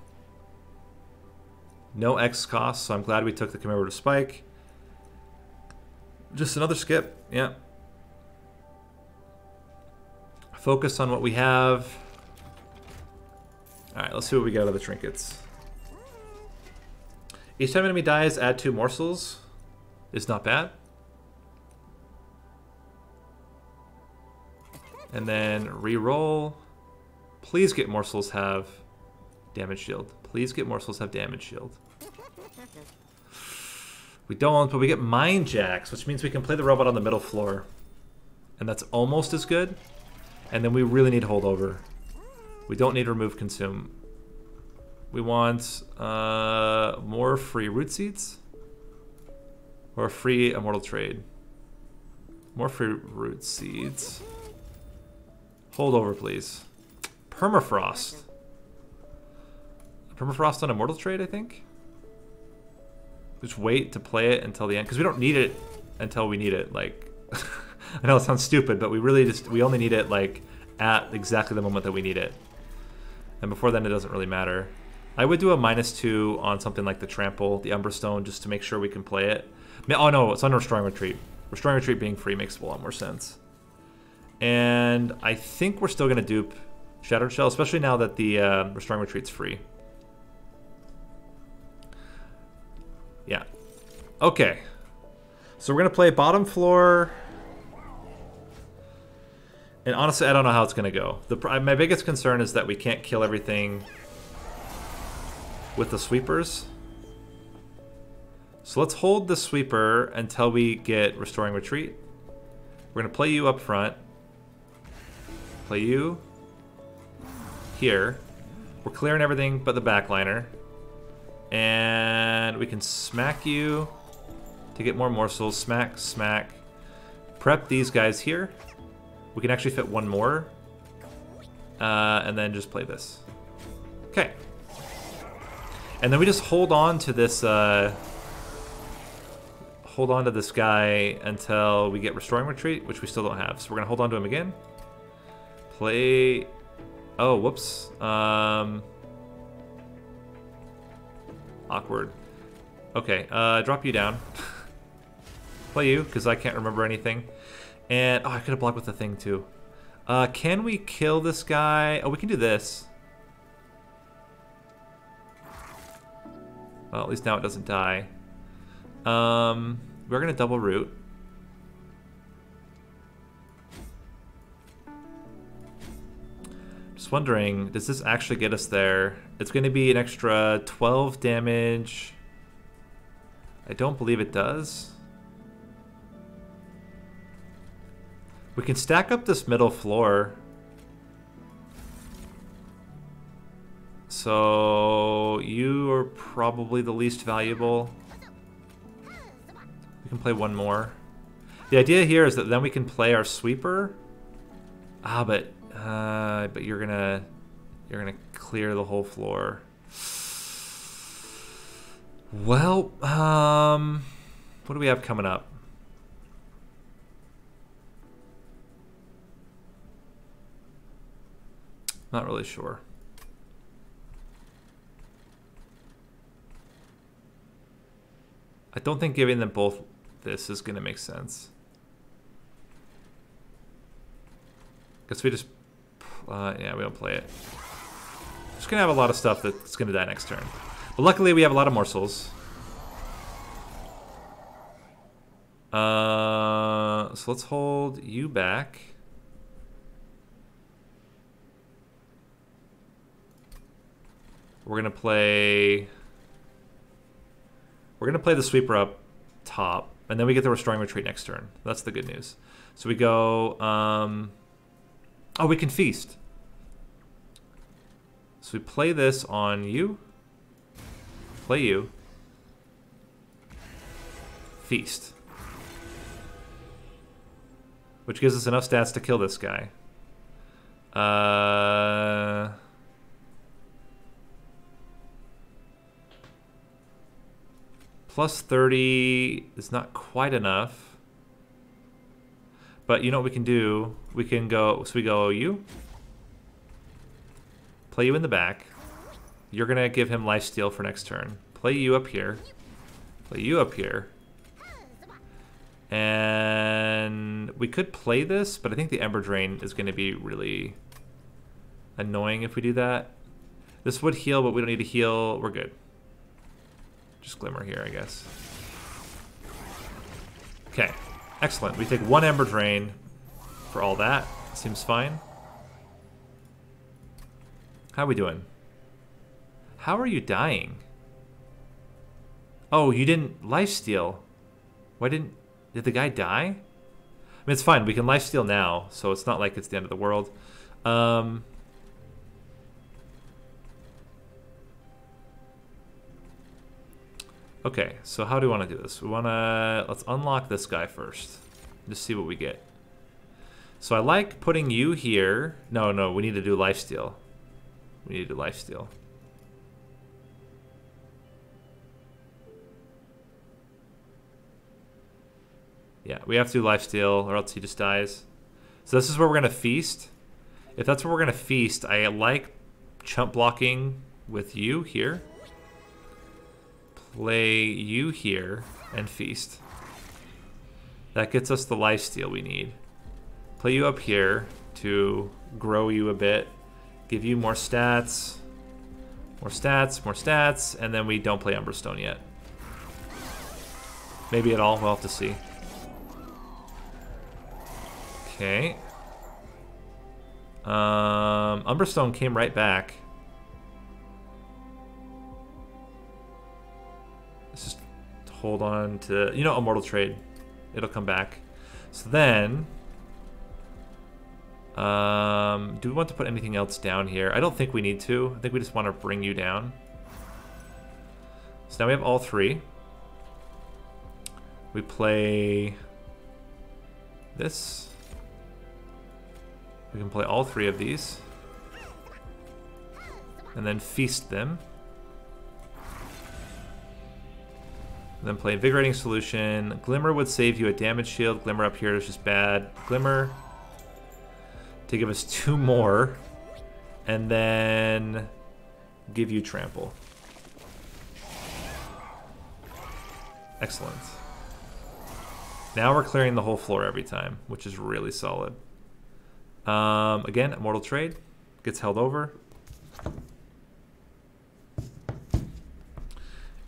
No X cost, so I'm glad we took the Commemorative Spike. Just another skip, yeah. Focus on what we have. All right, let's see what we got out of the trinkets. Each time an enemy dies, add two morsels. It's not bad. And then re-roll. Please get morsels have damage shield. Please get morsels have damage shield. We don't, but we get mind jacks, which means we can play the robot on the middle floor. And that's almost as good. And then we really need holdover. We don't need remove consume. We want uh, more free root seeds or free immortal trade. More free root seeds. Holdover, please. Permafrost. Permafrost on immortal trade, I think. Just wait to play it until the end because we don't need it until we need it. Like. I know it sounds stupid, but we really just, we only need it like at exactly the moment that we need it. And before then it doesn't really matter. I would do a minus two on something like the Trample, the Umbra Stone, just to make sure we can play it. Oh no, it's on Restoring Retreat. Restoring Retreat being free makes a lot more sense. And I think we're still gonna dupe Shattered Shell, especially now that the uh, Restoring Retreat's free. Yeah. Okay. So we're gonna play bottom floor. And honestly, I don't know how it's going to go. The, my biggest concern is that we can't kill everything with the sweepers. So let's hold the sweeper until we get Restoring Retreat. We're going to play you up front. Play you here. We're clearing everything but the backliner. And we can smack you to get more morsels. Smack, smack. Prep these guys here. We can actually fit one more, uh, and then just play this. Okay. And then we just hold on to this, uh, hold on to this guy until we get Restoring Retreat, which we still don't have. So we're gonna hold on to him again. Play, oh, whoops. Um, awkward. Okay, uh, drop you down. Play you, because I can't remember anything. And, oh, I could have blocked with the thing, too. Uh, can we kill this guy? Oh, we can do this. Well, at least now it doesn't die. Um, we're going to double root. Just wondering, does this actually get us there? It's going to be an extra twelve damage. I don't believe it does. We can stack up this middle floor. So you are probably the least valuable. We can play one more. The idea here is that then we can play our sweeper. Ah, but uh, but you're gonna you're gonna clear the whole floor. Well, um, what do we have coming up? Not really sure. I don't think giving them both this is going to make sense. Because we just... Uh, yeah, we don't play it. Just going to have a lot of stuff that's going to die next turn. But luckily we have a lot of morsels. Uh, so let's hold you back. We're gonna play. We're gonna play the sweeper up top, and then we get the Restoring Retreat next turn. That's the good news. So we go. Um, oh, we can feast. So we play this on you. Play you. Feast. Which gives us enough stats to kill this guy. Uh. Plus thirty is not quite enough. But you know what we can do? We can go, so we go you. Play you in the back. You're gonna give him lifesteal for next turn. Play you up here. Play you up here. And we could play this, but I think the Ember Drain is gonna be really annoying if we do that. This would heal, but we don't need to heal. We're good. Just Glimmer here, I guess. Okay, excellent. We take one Ember Drain for all that. Seems fine. How are we doing? How are you dying? Oh, you didn't lifesteal. Why didn't... Did the guy die? I mean, it's fine. We can lifesteal now, so it's not like it's the end of the world. Um... Okay, so how do we want to do this? We want to... Let's unlock this guy first. Just see what we get. So I like putting you here. No, no, we need to do lifesteal. We need to do lifesteal. Yeah, we have to do lifesteal or else he just dies. So this is where we're going to feast. If that's where we're going to feast, I like chump blocking with you here. Play you here and feast. That gets us the lifesteal we need. Play you up here to grow you a bit. Give you more stats. More stats, more stats. And then we don't play Emberstone yet. Maybe at all. We'll have to see. Okay. Um, Emberstone came right back. Hold on to, you know, Immortal Trade. It'll come back. So then, um, do we want to put anything else down here? I don't think we need to. I think we just want to bring you down. So now we have all three. We play this. We can play all three of these. And then feast them. Then play Invigorating Solution. Glimmer would save you a damage shield. Glimmer up here is just bad. Glimmer to give us two more. And then give you Trample. Excellent. Now we're clearing the whole floor every time, which is really solid. Um, again, Immortal Trade gets held over.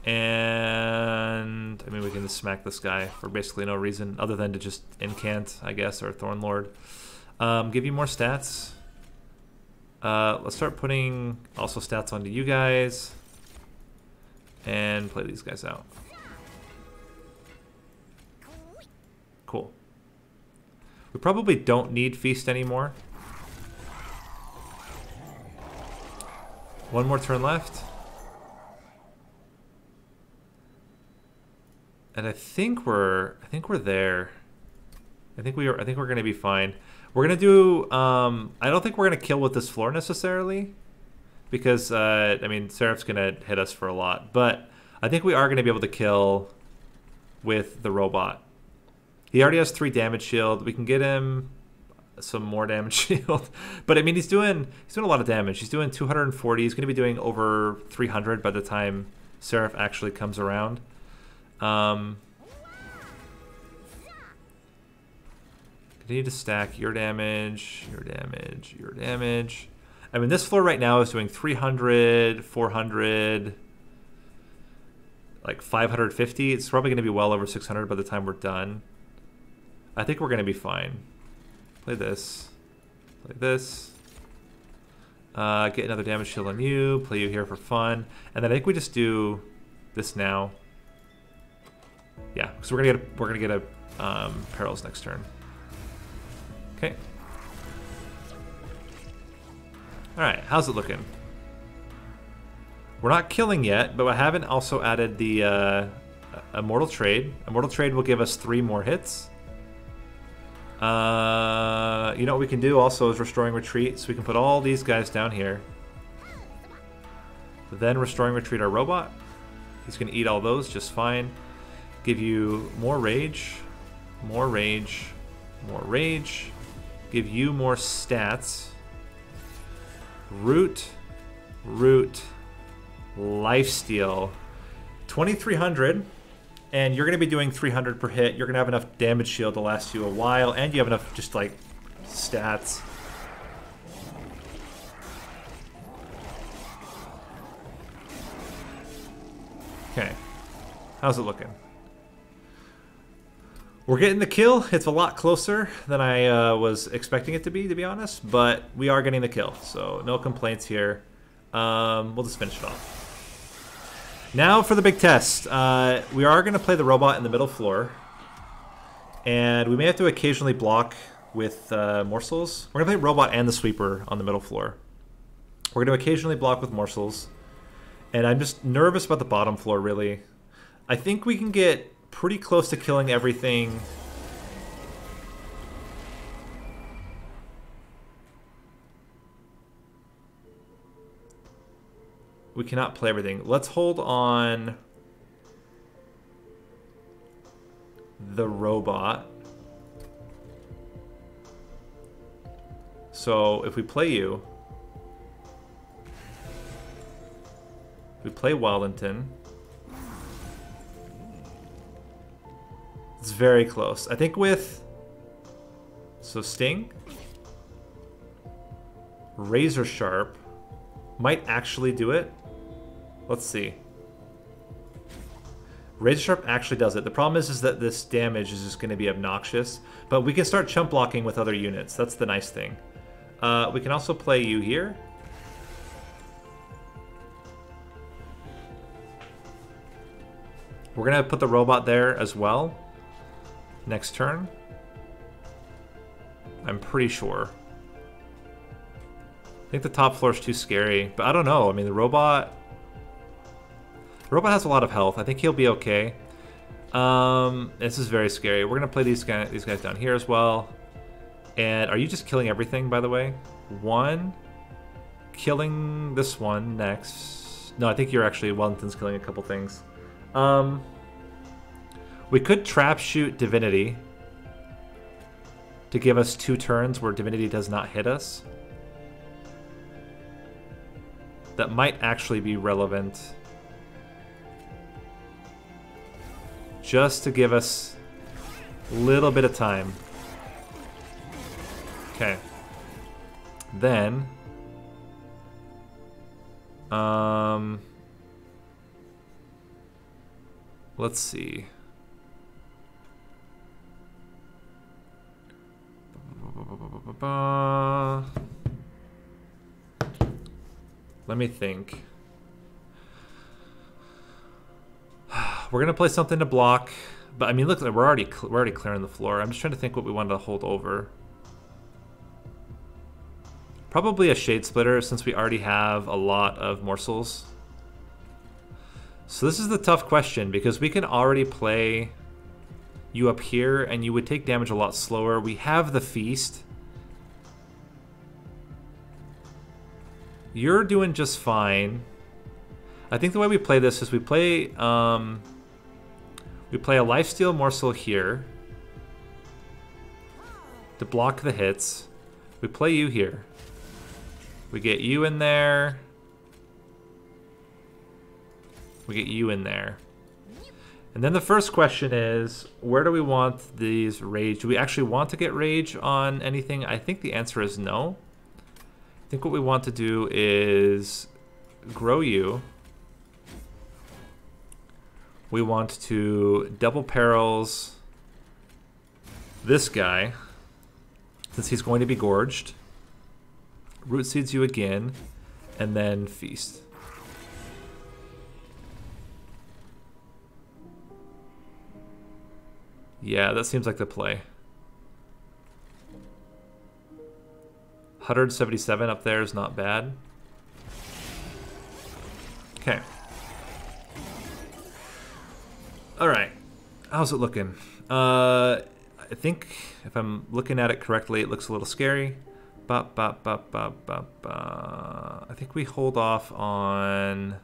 And I mean, we can just smack this guy for basically no reason other than to just incant, I guess, or Thornlord. Um, give you more stats. Uh, let's start putting also stats onto you guys and play these guys out. Cool. We probably don't need Feast anymore. One more turn left. And I think we're, I think we're there. I think we are. I think we're gonna be fine. We're gonna do. Um, I don't think we're gonna kill with this floor necessarily, because uh, I mean, Seraph's gonna hit us for a lot. But I think we are gonna be able to kill with the robot. He already has three damage shield. We can get him some more damage shield. But I mean, he's doing he's doing a lot of damage. He's doing two hundred forty. He's gonna be doing over three hundred by the time Seraph actually comes around. Um, continue to stack your damage, your damage, your damage. I mean, this floor right now is doing three hundred, four hundred, like five hundred fifty. It's probably going to be well over six hundred by the time we're done. I think we're gonna be fine. Play this. Play this. Uh, get another damage shield on you. Play you here for fun. And then I think we just do this now. Yeah, so we're gonna get a, we're gonna get a um, Perils next turn. Okay. All right, how's it looking? We're not killing yet, but I haven't also added the uh, Immortal Trade. Immortal Trade will give us three more hits. Uh, you know what we can do also is Restoring Retreat, so we can put all these guys down here. Then Restoring Retreat our robot. He's going to eat all those just fine. Give you more Rage, more Rage, more Rage. Give you more stats. Root, Root, Lifesteal, twenty-three hundred, and you're going to be doing three hundred per hit. You're going to have enough damage shield to last you a while, and you have enough just like stats. Okay, how's it looking? We're getting the kill. It's a lot closer than I uh, was expecting it to be, to be honest, but we are getting the kill, so no complaints here. Um, we'll just finish it off. Now for the big test. Uh, we are going to play the robot in the middle floor, and we may have to occasionally block with uh, morsels. We're going to play robot and the sweeper on the middle floor. We're going to occasionally block with morsels, and I'm just nervous about the bottom floor, really. I think we can get pretty close to killing everything. We cannot play everything. Let's hold on the robot. So if we play you, if we play Wyldenten, it's very close. I think with... So Sting? Razor-Sharp might actually do it. Let's see. Razor-Sharp actually does it. The problem is, is that this damage is just going to be obnoxious. But we can start chump blocking with other units. That's the nice thing. Uh, we can also play you here. We're going to put the robot there as well. Next turn, I'm pretty sure. I think the top floor is too scary, but I don't know. I mean, the robot, the robot has a lot of health. I think he'll be okay. Um, this is very scary. We're gonna play these guys, these guys down here as well. And are you just killing everything, by the way? One, killing this one next. No, I think you're actually Wellington's killing a couple things. Um. We could Trap Shoot Divinity to give us two turns where Divinity does not hit us. That might actually be relevant. Just to give us a little bit of time. Okay. Then... Um... Let's see... Let me think. We're gonna play something to block, but I mean, look, we're already we're already clearing the floor. I'm just trying to think what we wanted to hold over. Probably a Shade Splitter, since we already have a lot of morsels. So this is the tough question, because we can already play you up here, and you would take damage a lot slower. We have the feast. You're doing just fine. I think the way we play this is we play um, we play a lifesteal morsel here to block the hits. We play you here. We get you in there. We get you in there. And then the first question is, where do we want these rage? Do we actually want to get rage on anything? I think the answer is no. I think what we want to do is grow you. We want to double perils. this guy, since he's going to be gorged. Root Seeds you again, and then Feast. Yeah, that seems like the play. one seventy-seven up there is not bad. Okay. Alright. How's it looking? Uh, I think if I'm looking at it correctly, it looks a little scary. Ba, ba, ba, ba, ba, ba. I think we hold off on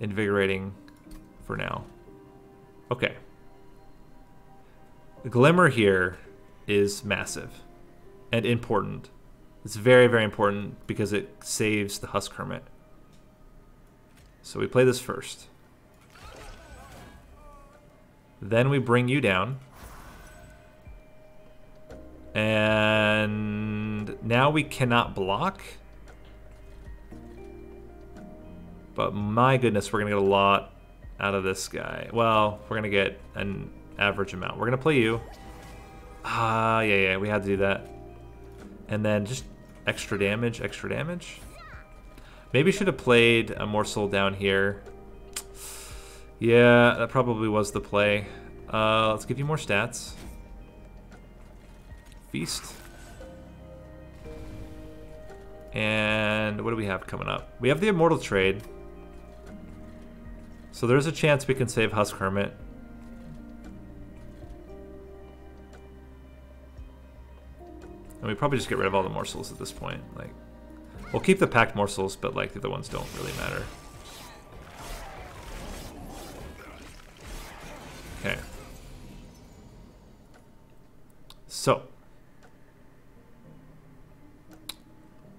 Invigorating for now. Okay. The Glimmer here is massive and important. It's very, very important because it saves the Husk Hermit. So we play this first. Then we bring you down. And now we cannot block. But my goodness, we're going to get a lot out of this guy. Well, we're going to get an average amount. We're going to play you. Ah, yeah, yeah, we had to do that. And then just extra damage, extra damage. Maybe should have played a morsel down here. Yeah, that probably was the play. Uh, let's give you more stats. Feast. And what do we have coming up? We have the Immortal Trade. So there's a chance we can save Husk Hermit. And we probably just get rid of all the morsels at this point. Like, we'll keep the packed morsels, but like the other ones don't really matter. Okay. So.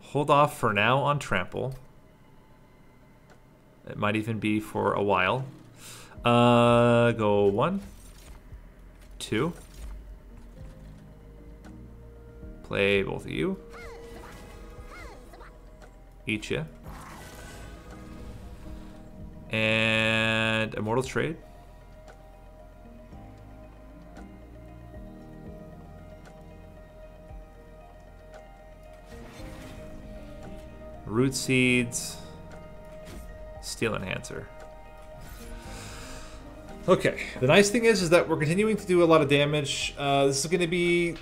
Hold off for now on trample. It might even be for a while. Uh, go one. Two. Play both of you. Eat ya. And Immortal Trade. Root Seeds. Steel Enhancer. Okay. The nice thing is, is that we're continuing to do a lot of damage. Uh, this is going to be...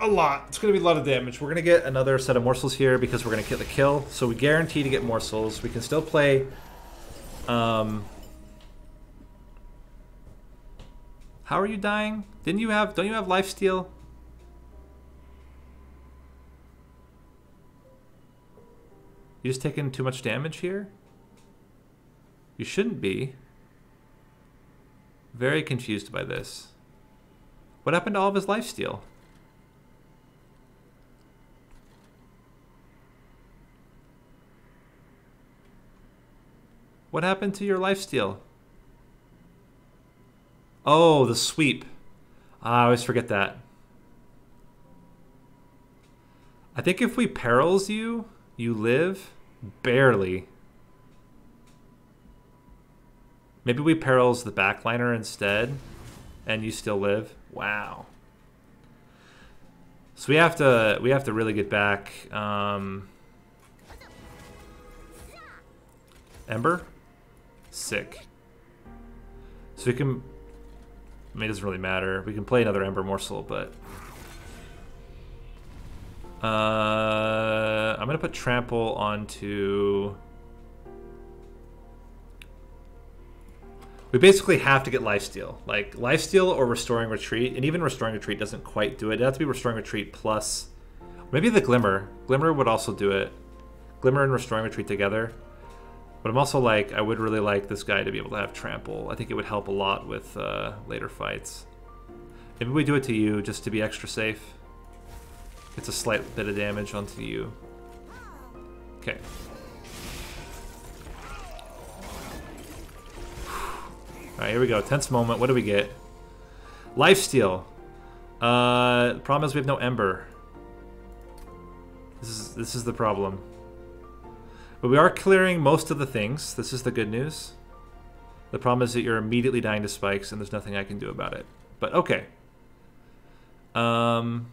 a lot. It's going to be a lot of damage. We're going to get another set of morsels here because we're going to get the kill. So we guarantee to get morsels. We can still play... Um, how are you dying? Didn't you have... Don't you have lifesteal? You just taking too much damage here? You shouldn't be. Very confused by this. What happened to all of his lifesteal? What happened to your lifesteal? Oh, the sweep. I always forget that. I think if we perils you, you live barely. Maybe we perils the backliner instead, and you still live. Wow. So we have to we have to really get back. Um, Ember. Sick. So we can... I mean, it doesn't really matter. We can play another Ember Morsel, but... Uh, I'm going to put Trample onto... We basically have to get Lifesteal. Like, Lifesteal or Restoring Retreat. And even Restoring Retreat doesn't quite do it. It'd have to be Restoring Retreat plus... Maybe the Glimmer. Glimmer would also do it. Glimmer and Restoring Retreat together. But I'm also like, I would really like this guy to be able to have trample. I think it would help a lot with uh, later fights. Maybe we do it to you just to be extra safe. It's a slight bit of damage onto you. Okay. Alright, here we go. Tense moment. What do we get? Lifesteal. Uh, the problem is we have no Ember. This is, this is the problem. But we are clearing most of the things. This is the good news. The problem is that you're immediately dying to spikes and there's nothing I can do about it. But okay. Um,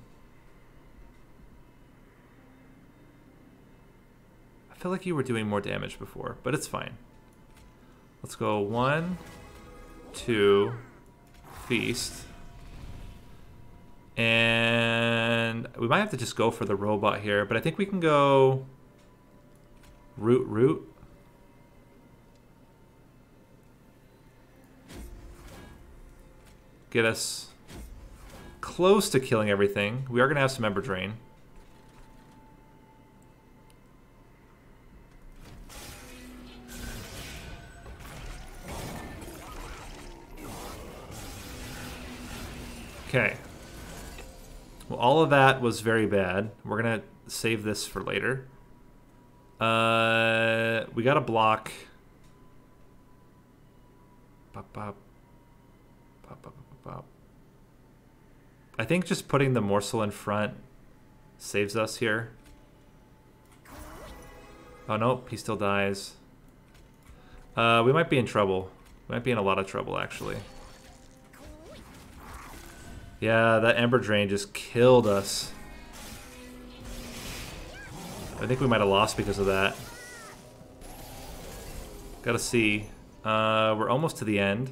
I feel like you were doing more damage before, but it's fine. Let's go one, two, feast. And we might have to just go for the robot here, but I think we can go root, root. Get us close to killing everything. We are going to have some Ember Drain. Okay. Well, all of that was very bad. We're going to save this for later. Uh, we got to block. Bop, bop. Bop, bop, bop, bop. I think just putting the morsel in front saves us here. Oh, nope. He still dies. Uh, we might be in trouble. We might be in a lot of trouble, actually. Yeah, that Ember Drain just killed us. I think we might have lost because of that. Gotta see. Uh, we're almost to the end.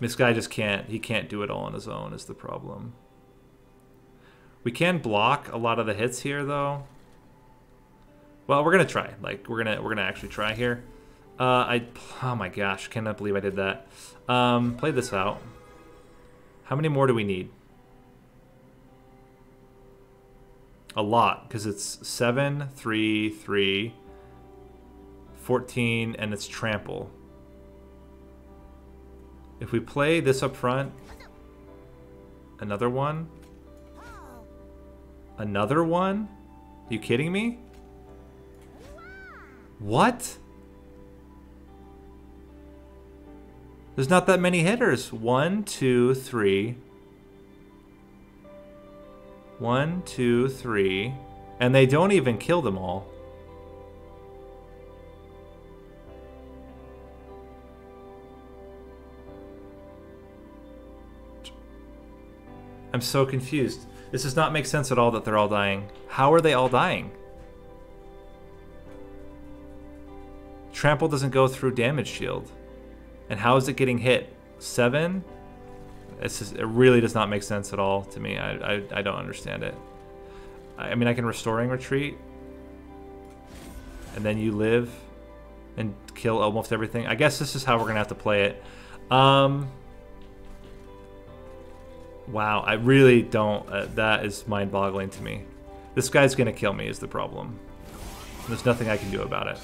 This guy just can't, he can't do it all on his own is the problem. We can block a lot of the hits here though. Well, we're gonna try. Like, we're gonna, we're gonna actually try here. Uh, I, oh my gosh, cannot believe I did that. Um, play this out. How many more do we need? A lot, because it's seven, three, three, fourteen, and it's trample. If we play this up front, another one, another one? Are you kidding me? What? There's not that many hitters. One, two, three. One, two, three. And they don't even kill them all. I'm so confused. This does not make sense at all that they're all dying. How are they all dying? Trample doesn't go through damage shield. And how is it getting hit? Seven? This is, it really does not make sense at all to me. I, I, I don't understand it. I, I mean, I can Restoring Retreat. And then you live and kill almost everything. I guess this is how we're going to have to play it. Um... Wow, I really don't. Uh, that is mind-boggling to me. This guy's gonna kill me is the problem. There's nothing I can do about it.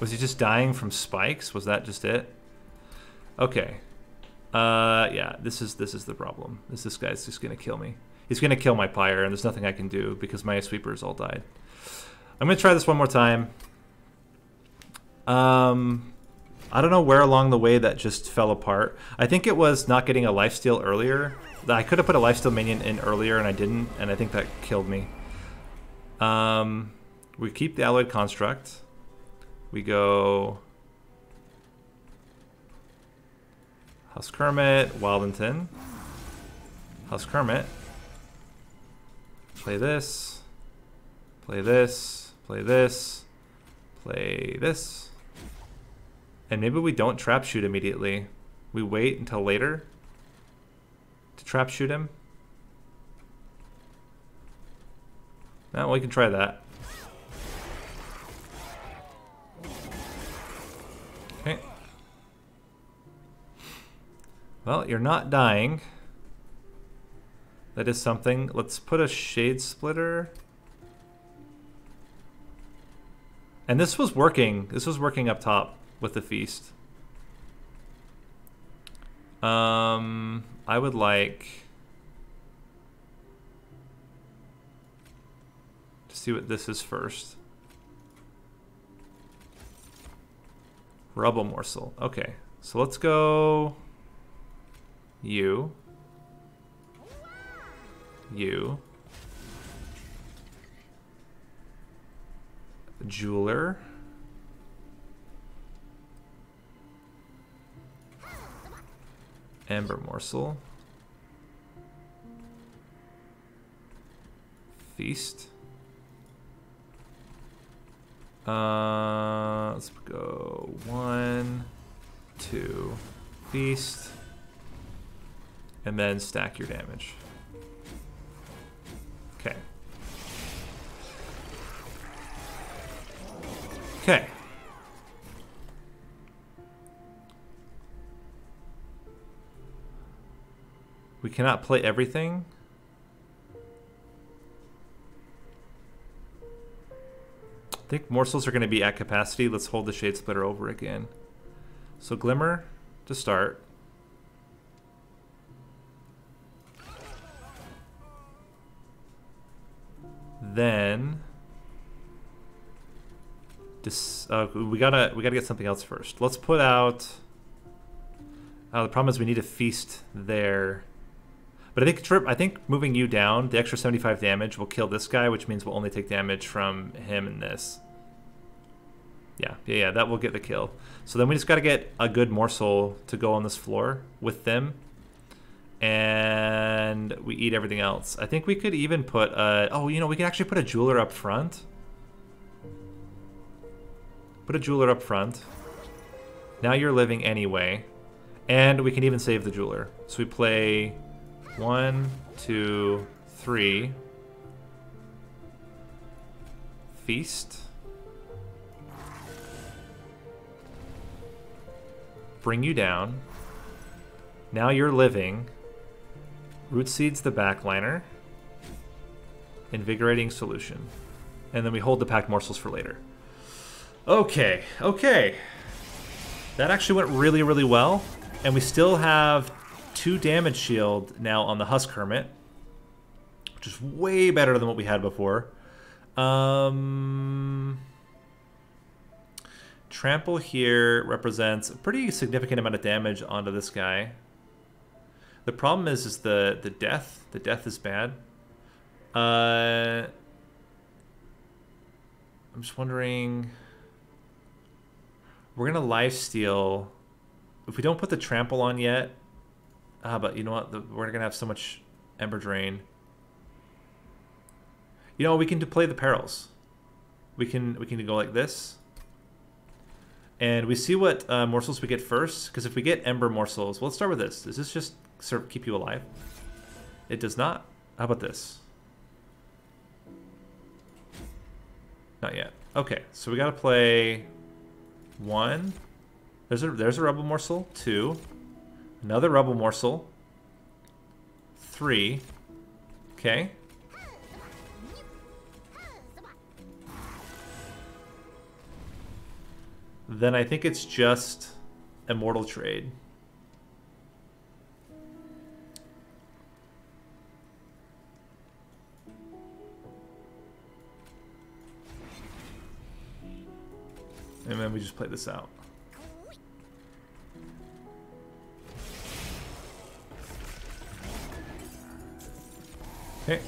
Was he just dying from spikes? Was that just it? Okay. Uh, yeah, this is this is the problem. This this guy's just gonna kill me. He's gonna kill my pyre, and there's nothing I can do because my sweepers all died. I'm gonna try this one more time. Um. I don't know where along the way that just fell apart. I think it was not getting a lifesteal earlier. I could have put a lifesteal minion in earlier and I didn't, and I think that killed me. Um, we keep the Alloyed Construct. We go... Husk Hermit, Wyldenten. Husk Hermit. Play this. Play this. Play this. Play this. And maybe we don't trap shoot immediately. We wait until later to trap shoot him. Now well, we can try that. Okay. Well, you're not dying. That is something. Let's put a Shade Splitter. And this was working. This was working up top. With the feast. Um, I would like to see what this is first. Rubble Morsel. Okay, so let's go you. You. Jeweler. Ember Morsel. Feast. Uh, let's go one, two, feast, and then stack your damage. Okay. Okay. We cannot play everything. I think morsels are going to be at capacity. Let's hold the Shade Splitter over again. So Glimmer to start. Then dis uh, we gotta we gotta get something else first. Let's put out. Uh, the problem is we need a feast there. But I think Trip, I think moving you down, the extra seventy-five damage will kill this guy, which means we'll only take damage from him and this. Yeah, yeah, yeah, that will get the kill. So then we just got to get a good morsel to go on this floor with them. And we eat everything else. I think we could even put a... Oh, you know, we can actually put a jeweler up front. Put a jeweler up front. Now you're living anyway. And we can even save the jeweler. So we play... One, two, three. Feast. Bring you down. Now you're living. Root Seeds the backliner. Invigorating Solution. And then we hold the Packed Morsels for later. Okay, okay. That actually went really, really well. And we still have... two damage shield now on the Husk Hermit, which is way better than what we had before. Um, trample here represents a pretty significant amount of damage onto this guy. The problem is, is the the death. The death is bad. Uh, I'm just wondering. We're gonna lifesteal. If we don't put the trample on yet. Ah, but you know what? The, we're going to have so much Ember Drain. You know, we can play the Perils. We can we can go like this. And we see what uh, morsels we get first. Because if we get Ember Morsels... Well, let's start with this. Does this just sort of keep you alive? It does not. How about this? Not yet. Okay, so we got to play... One. There's a, there's a Rebel Morsel. Two. Another Rebel Morsel. Three. Okay. Then I think it's just Immortal Trade. And then we just play this out. Okay.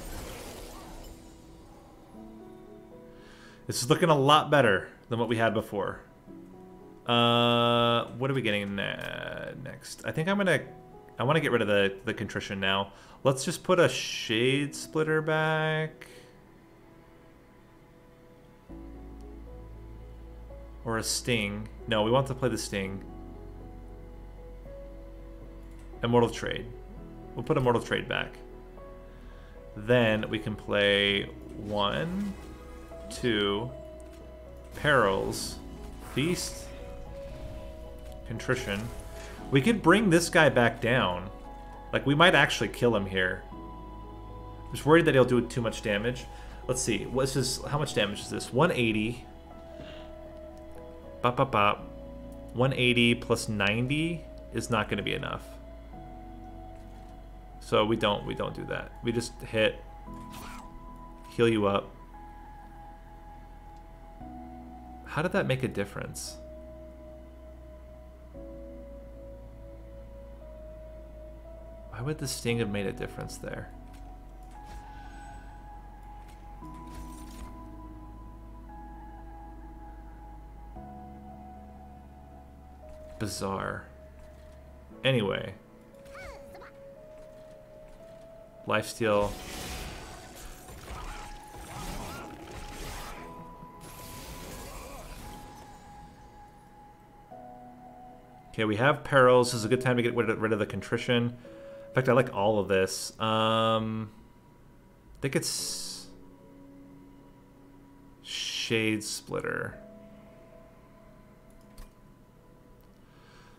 This is looking a lot better than what we had before. Uh, what are we getting uh, next? I think I'm gonna. I want to get rid of the the contrition now. Let's just put a Shade Splitter back, or a sting. No, we want to play the sting. Immortal Trade. We'll put Immortal Trade back. Then we can play one, two, Perils, Feast, Contrition. We could bring this guy back down. Like, we might actually kill him here. I'm just worried that he'll do too much damage. Let's see. What's this? How much damage is this? one eighty. Bop, bop, bop. one eighty plus ninety is not going to be enough. So we don't we don't do that. We just hit, heal you up. How did that make a difference? Why would the sting have made a difference there? Bizarre. Anyway. Lifesteal. Okay, we have Perils. This is a good time to get rid of the Contrition. In fact, I like all of this. Um, I think it's Shade Splitter.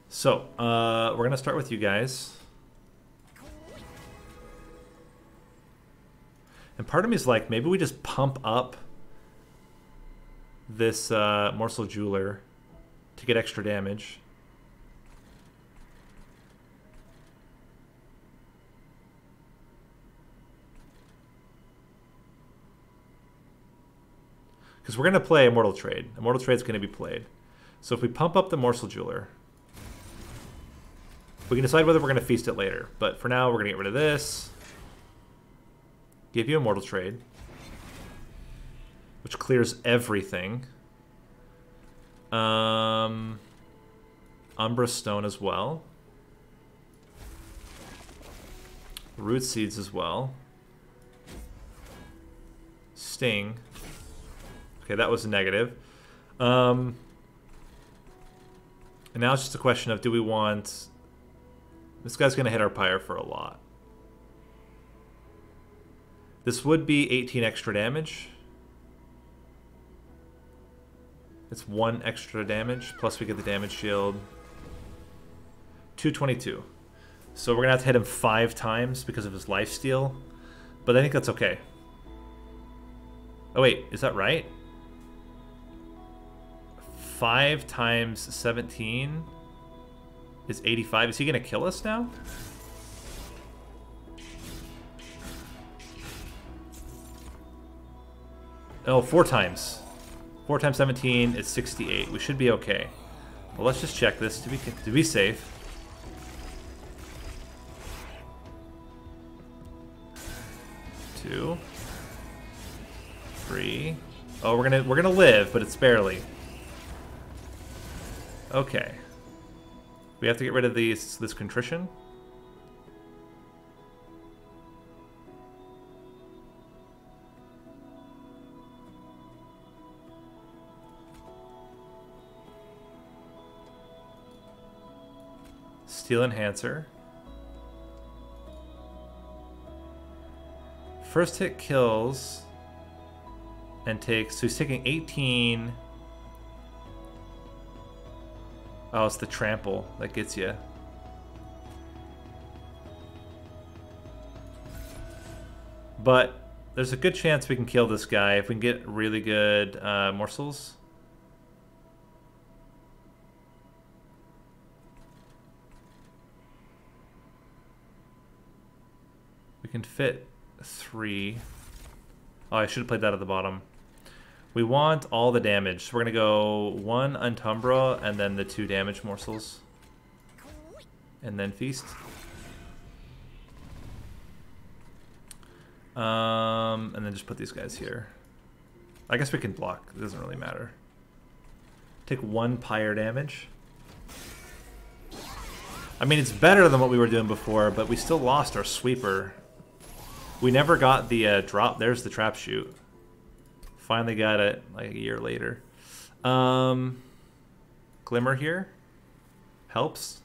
So, uh, we're gonna start with you guys. And part of me is like, maybe we just pump up this uh, Morsel Jeweler to get extra damage. Because we're going to play Immortal Trade. Immortal Trade's going to be played. So if we pump up the Morsel Jeweler, we can decide whether we're going to feast it later. But for now, we're going to get rid of this. Give you Immortal Trade, which clears everything. Um, Umbra Stone as well. Root Seeds as well. Sting. Okay, that was a negative. Um, and now it's just a question of, do we want... This guy's going to hit our pyre for a lot. This would be eighteen extra damage. It's one extra damage, plus we get the damage shield. two twenty-two. So we're going to have to hit him five times because of his lifesteal. But I think that's okay. Oh wait, is that right? five times seventeen is eighty-five. Is he going to kill us now? Oh, four times. four times seventeen is sixty-eight. We should be okay. Well, let's just check this to be, to be safe. Two. Three. Oh, we're gonna we're gonna live, but it's barely. Okay. We have to get rid of these this contrition. Steel Enhancer. First hit kills and takes, so he's taking eighteen. Oh, it's the trample that gets you. But there's a good chance we can kill this guy if we can get really good uh, morsels. We can fit three. Oh, I should have played that at the bottom. We want all the damage. So we're going to go one Untumbra and then the two damage morsels. And then feast. Um, and then just put these guys here. I guess we can block. It doesn't really matter. Take one pyre damage. I mean, it's better than what we were doing before, but we still lost our sweeper. We never got the uh, drop. There's the trap shoot. Finally got it like a year later. Um, Glimmer here helps,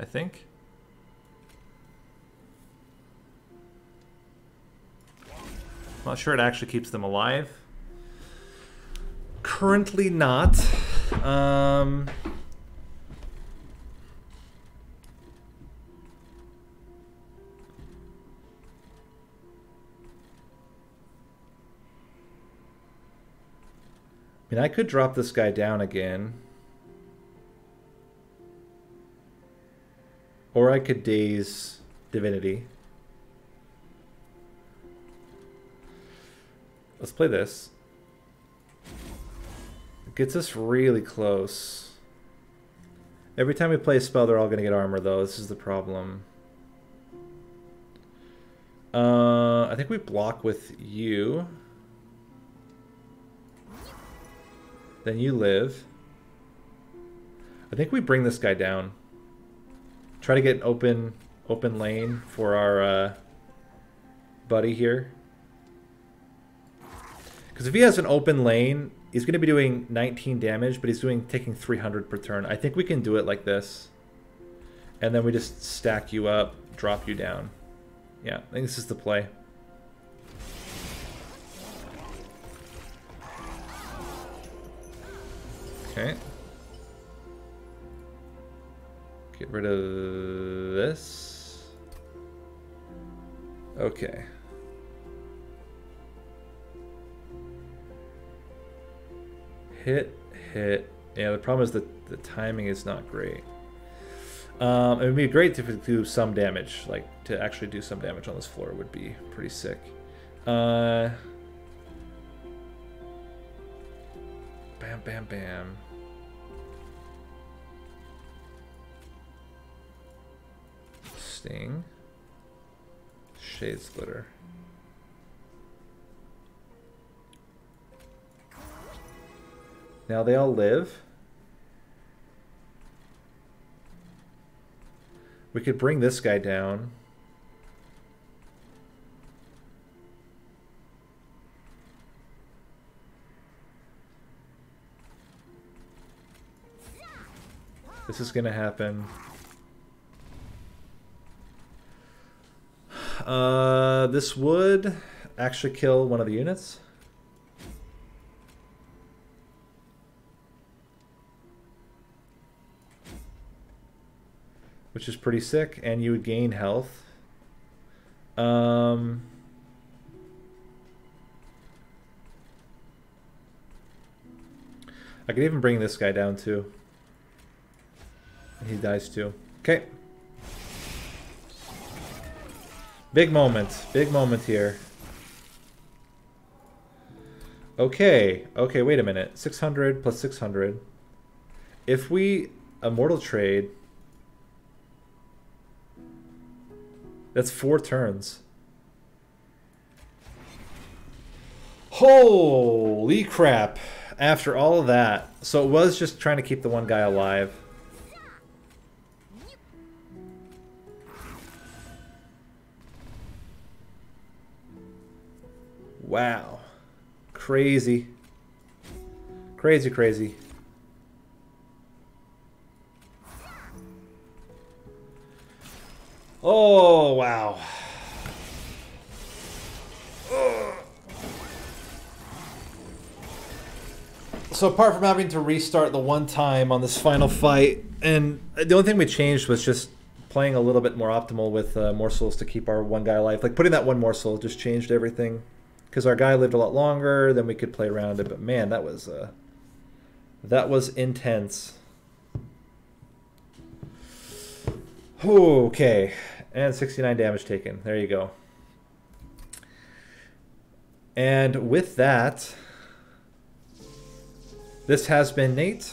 I think. Not sure it actually keeps them alive. Currently not. Um, I mean, I could drop this guy down again. Or I could daze Divinity. Let's play this. It gets us really close. Every time we play a spell, they're all going to get armor, though. This is the problem. Uh, I think we block with you. Then you live. I think we bring this guy down. Try to get open open lane for our uh, buddy here. Because if he has an open lane, he's going to be doing nineteen damage, but he's doing taking three hundred per turn. I think we can do it like this. And then we just stack you up, drop you down. Yeah, I think this is the play. Okay. Get rid of this. Okay. Hit, hit. Yeah, the problem is that the timing is not great. Um, it would be great if it do some damage, like to actually do some damage on this floor would be pretty sick. Uh, bam, bam, bam. Sting. Shade Splitter. Now they all live. We could bring this guy down. This is gonna happen. Uh, this would actually kill one of the units. Which is pretty sick, and you would gain health. Um, I could even bring this guy down too. And he dies too. Okay. Big moment. Big moment here. Okay. Okay, wait a minute. six hundred plus six hundred. If we Immortal Trade... That's four turns. Holy crap. After all of that. So it was just trying to keep the one guy alive. Wow. Crazy. Crazy, crazy. Oh, wow. Ugh. So apart from having to restart the one time on this final fight, and the only thing we changed was just playing a little bit more optimal with uh, morsels to keep our one guy alive. Like putting that one morsel just changed everything because our guy lived a lot longer, then we could play around it. But man, that was, uh, that was intense. Okay, and sixty-nine damage taken. There you go. And with that, this has been Nate.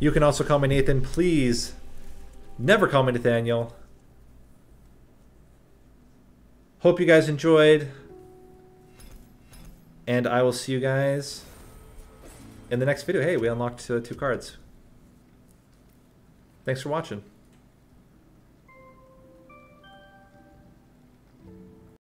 You can also call me Nathan. Please never call me Nathaniel. Hope you guys enjoyed. And I will see you guys in the next video. Hey, we unlocked uh, two cards. Thanks for watching.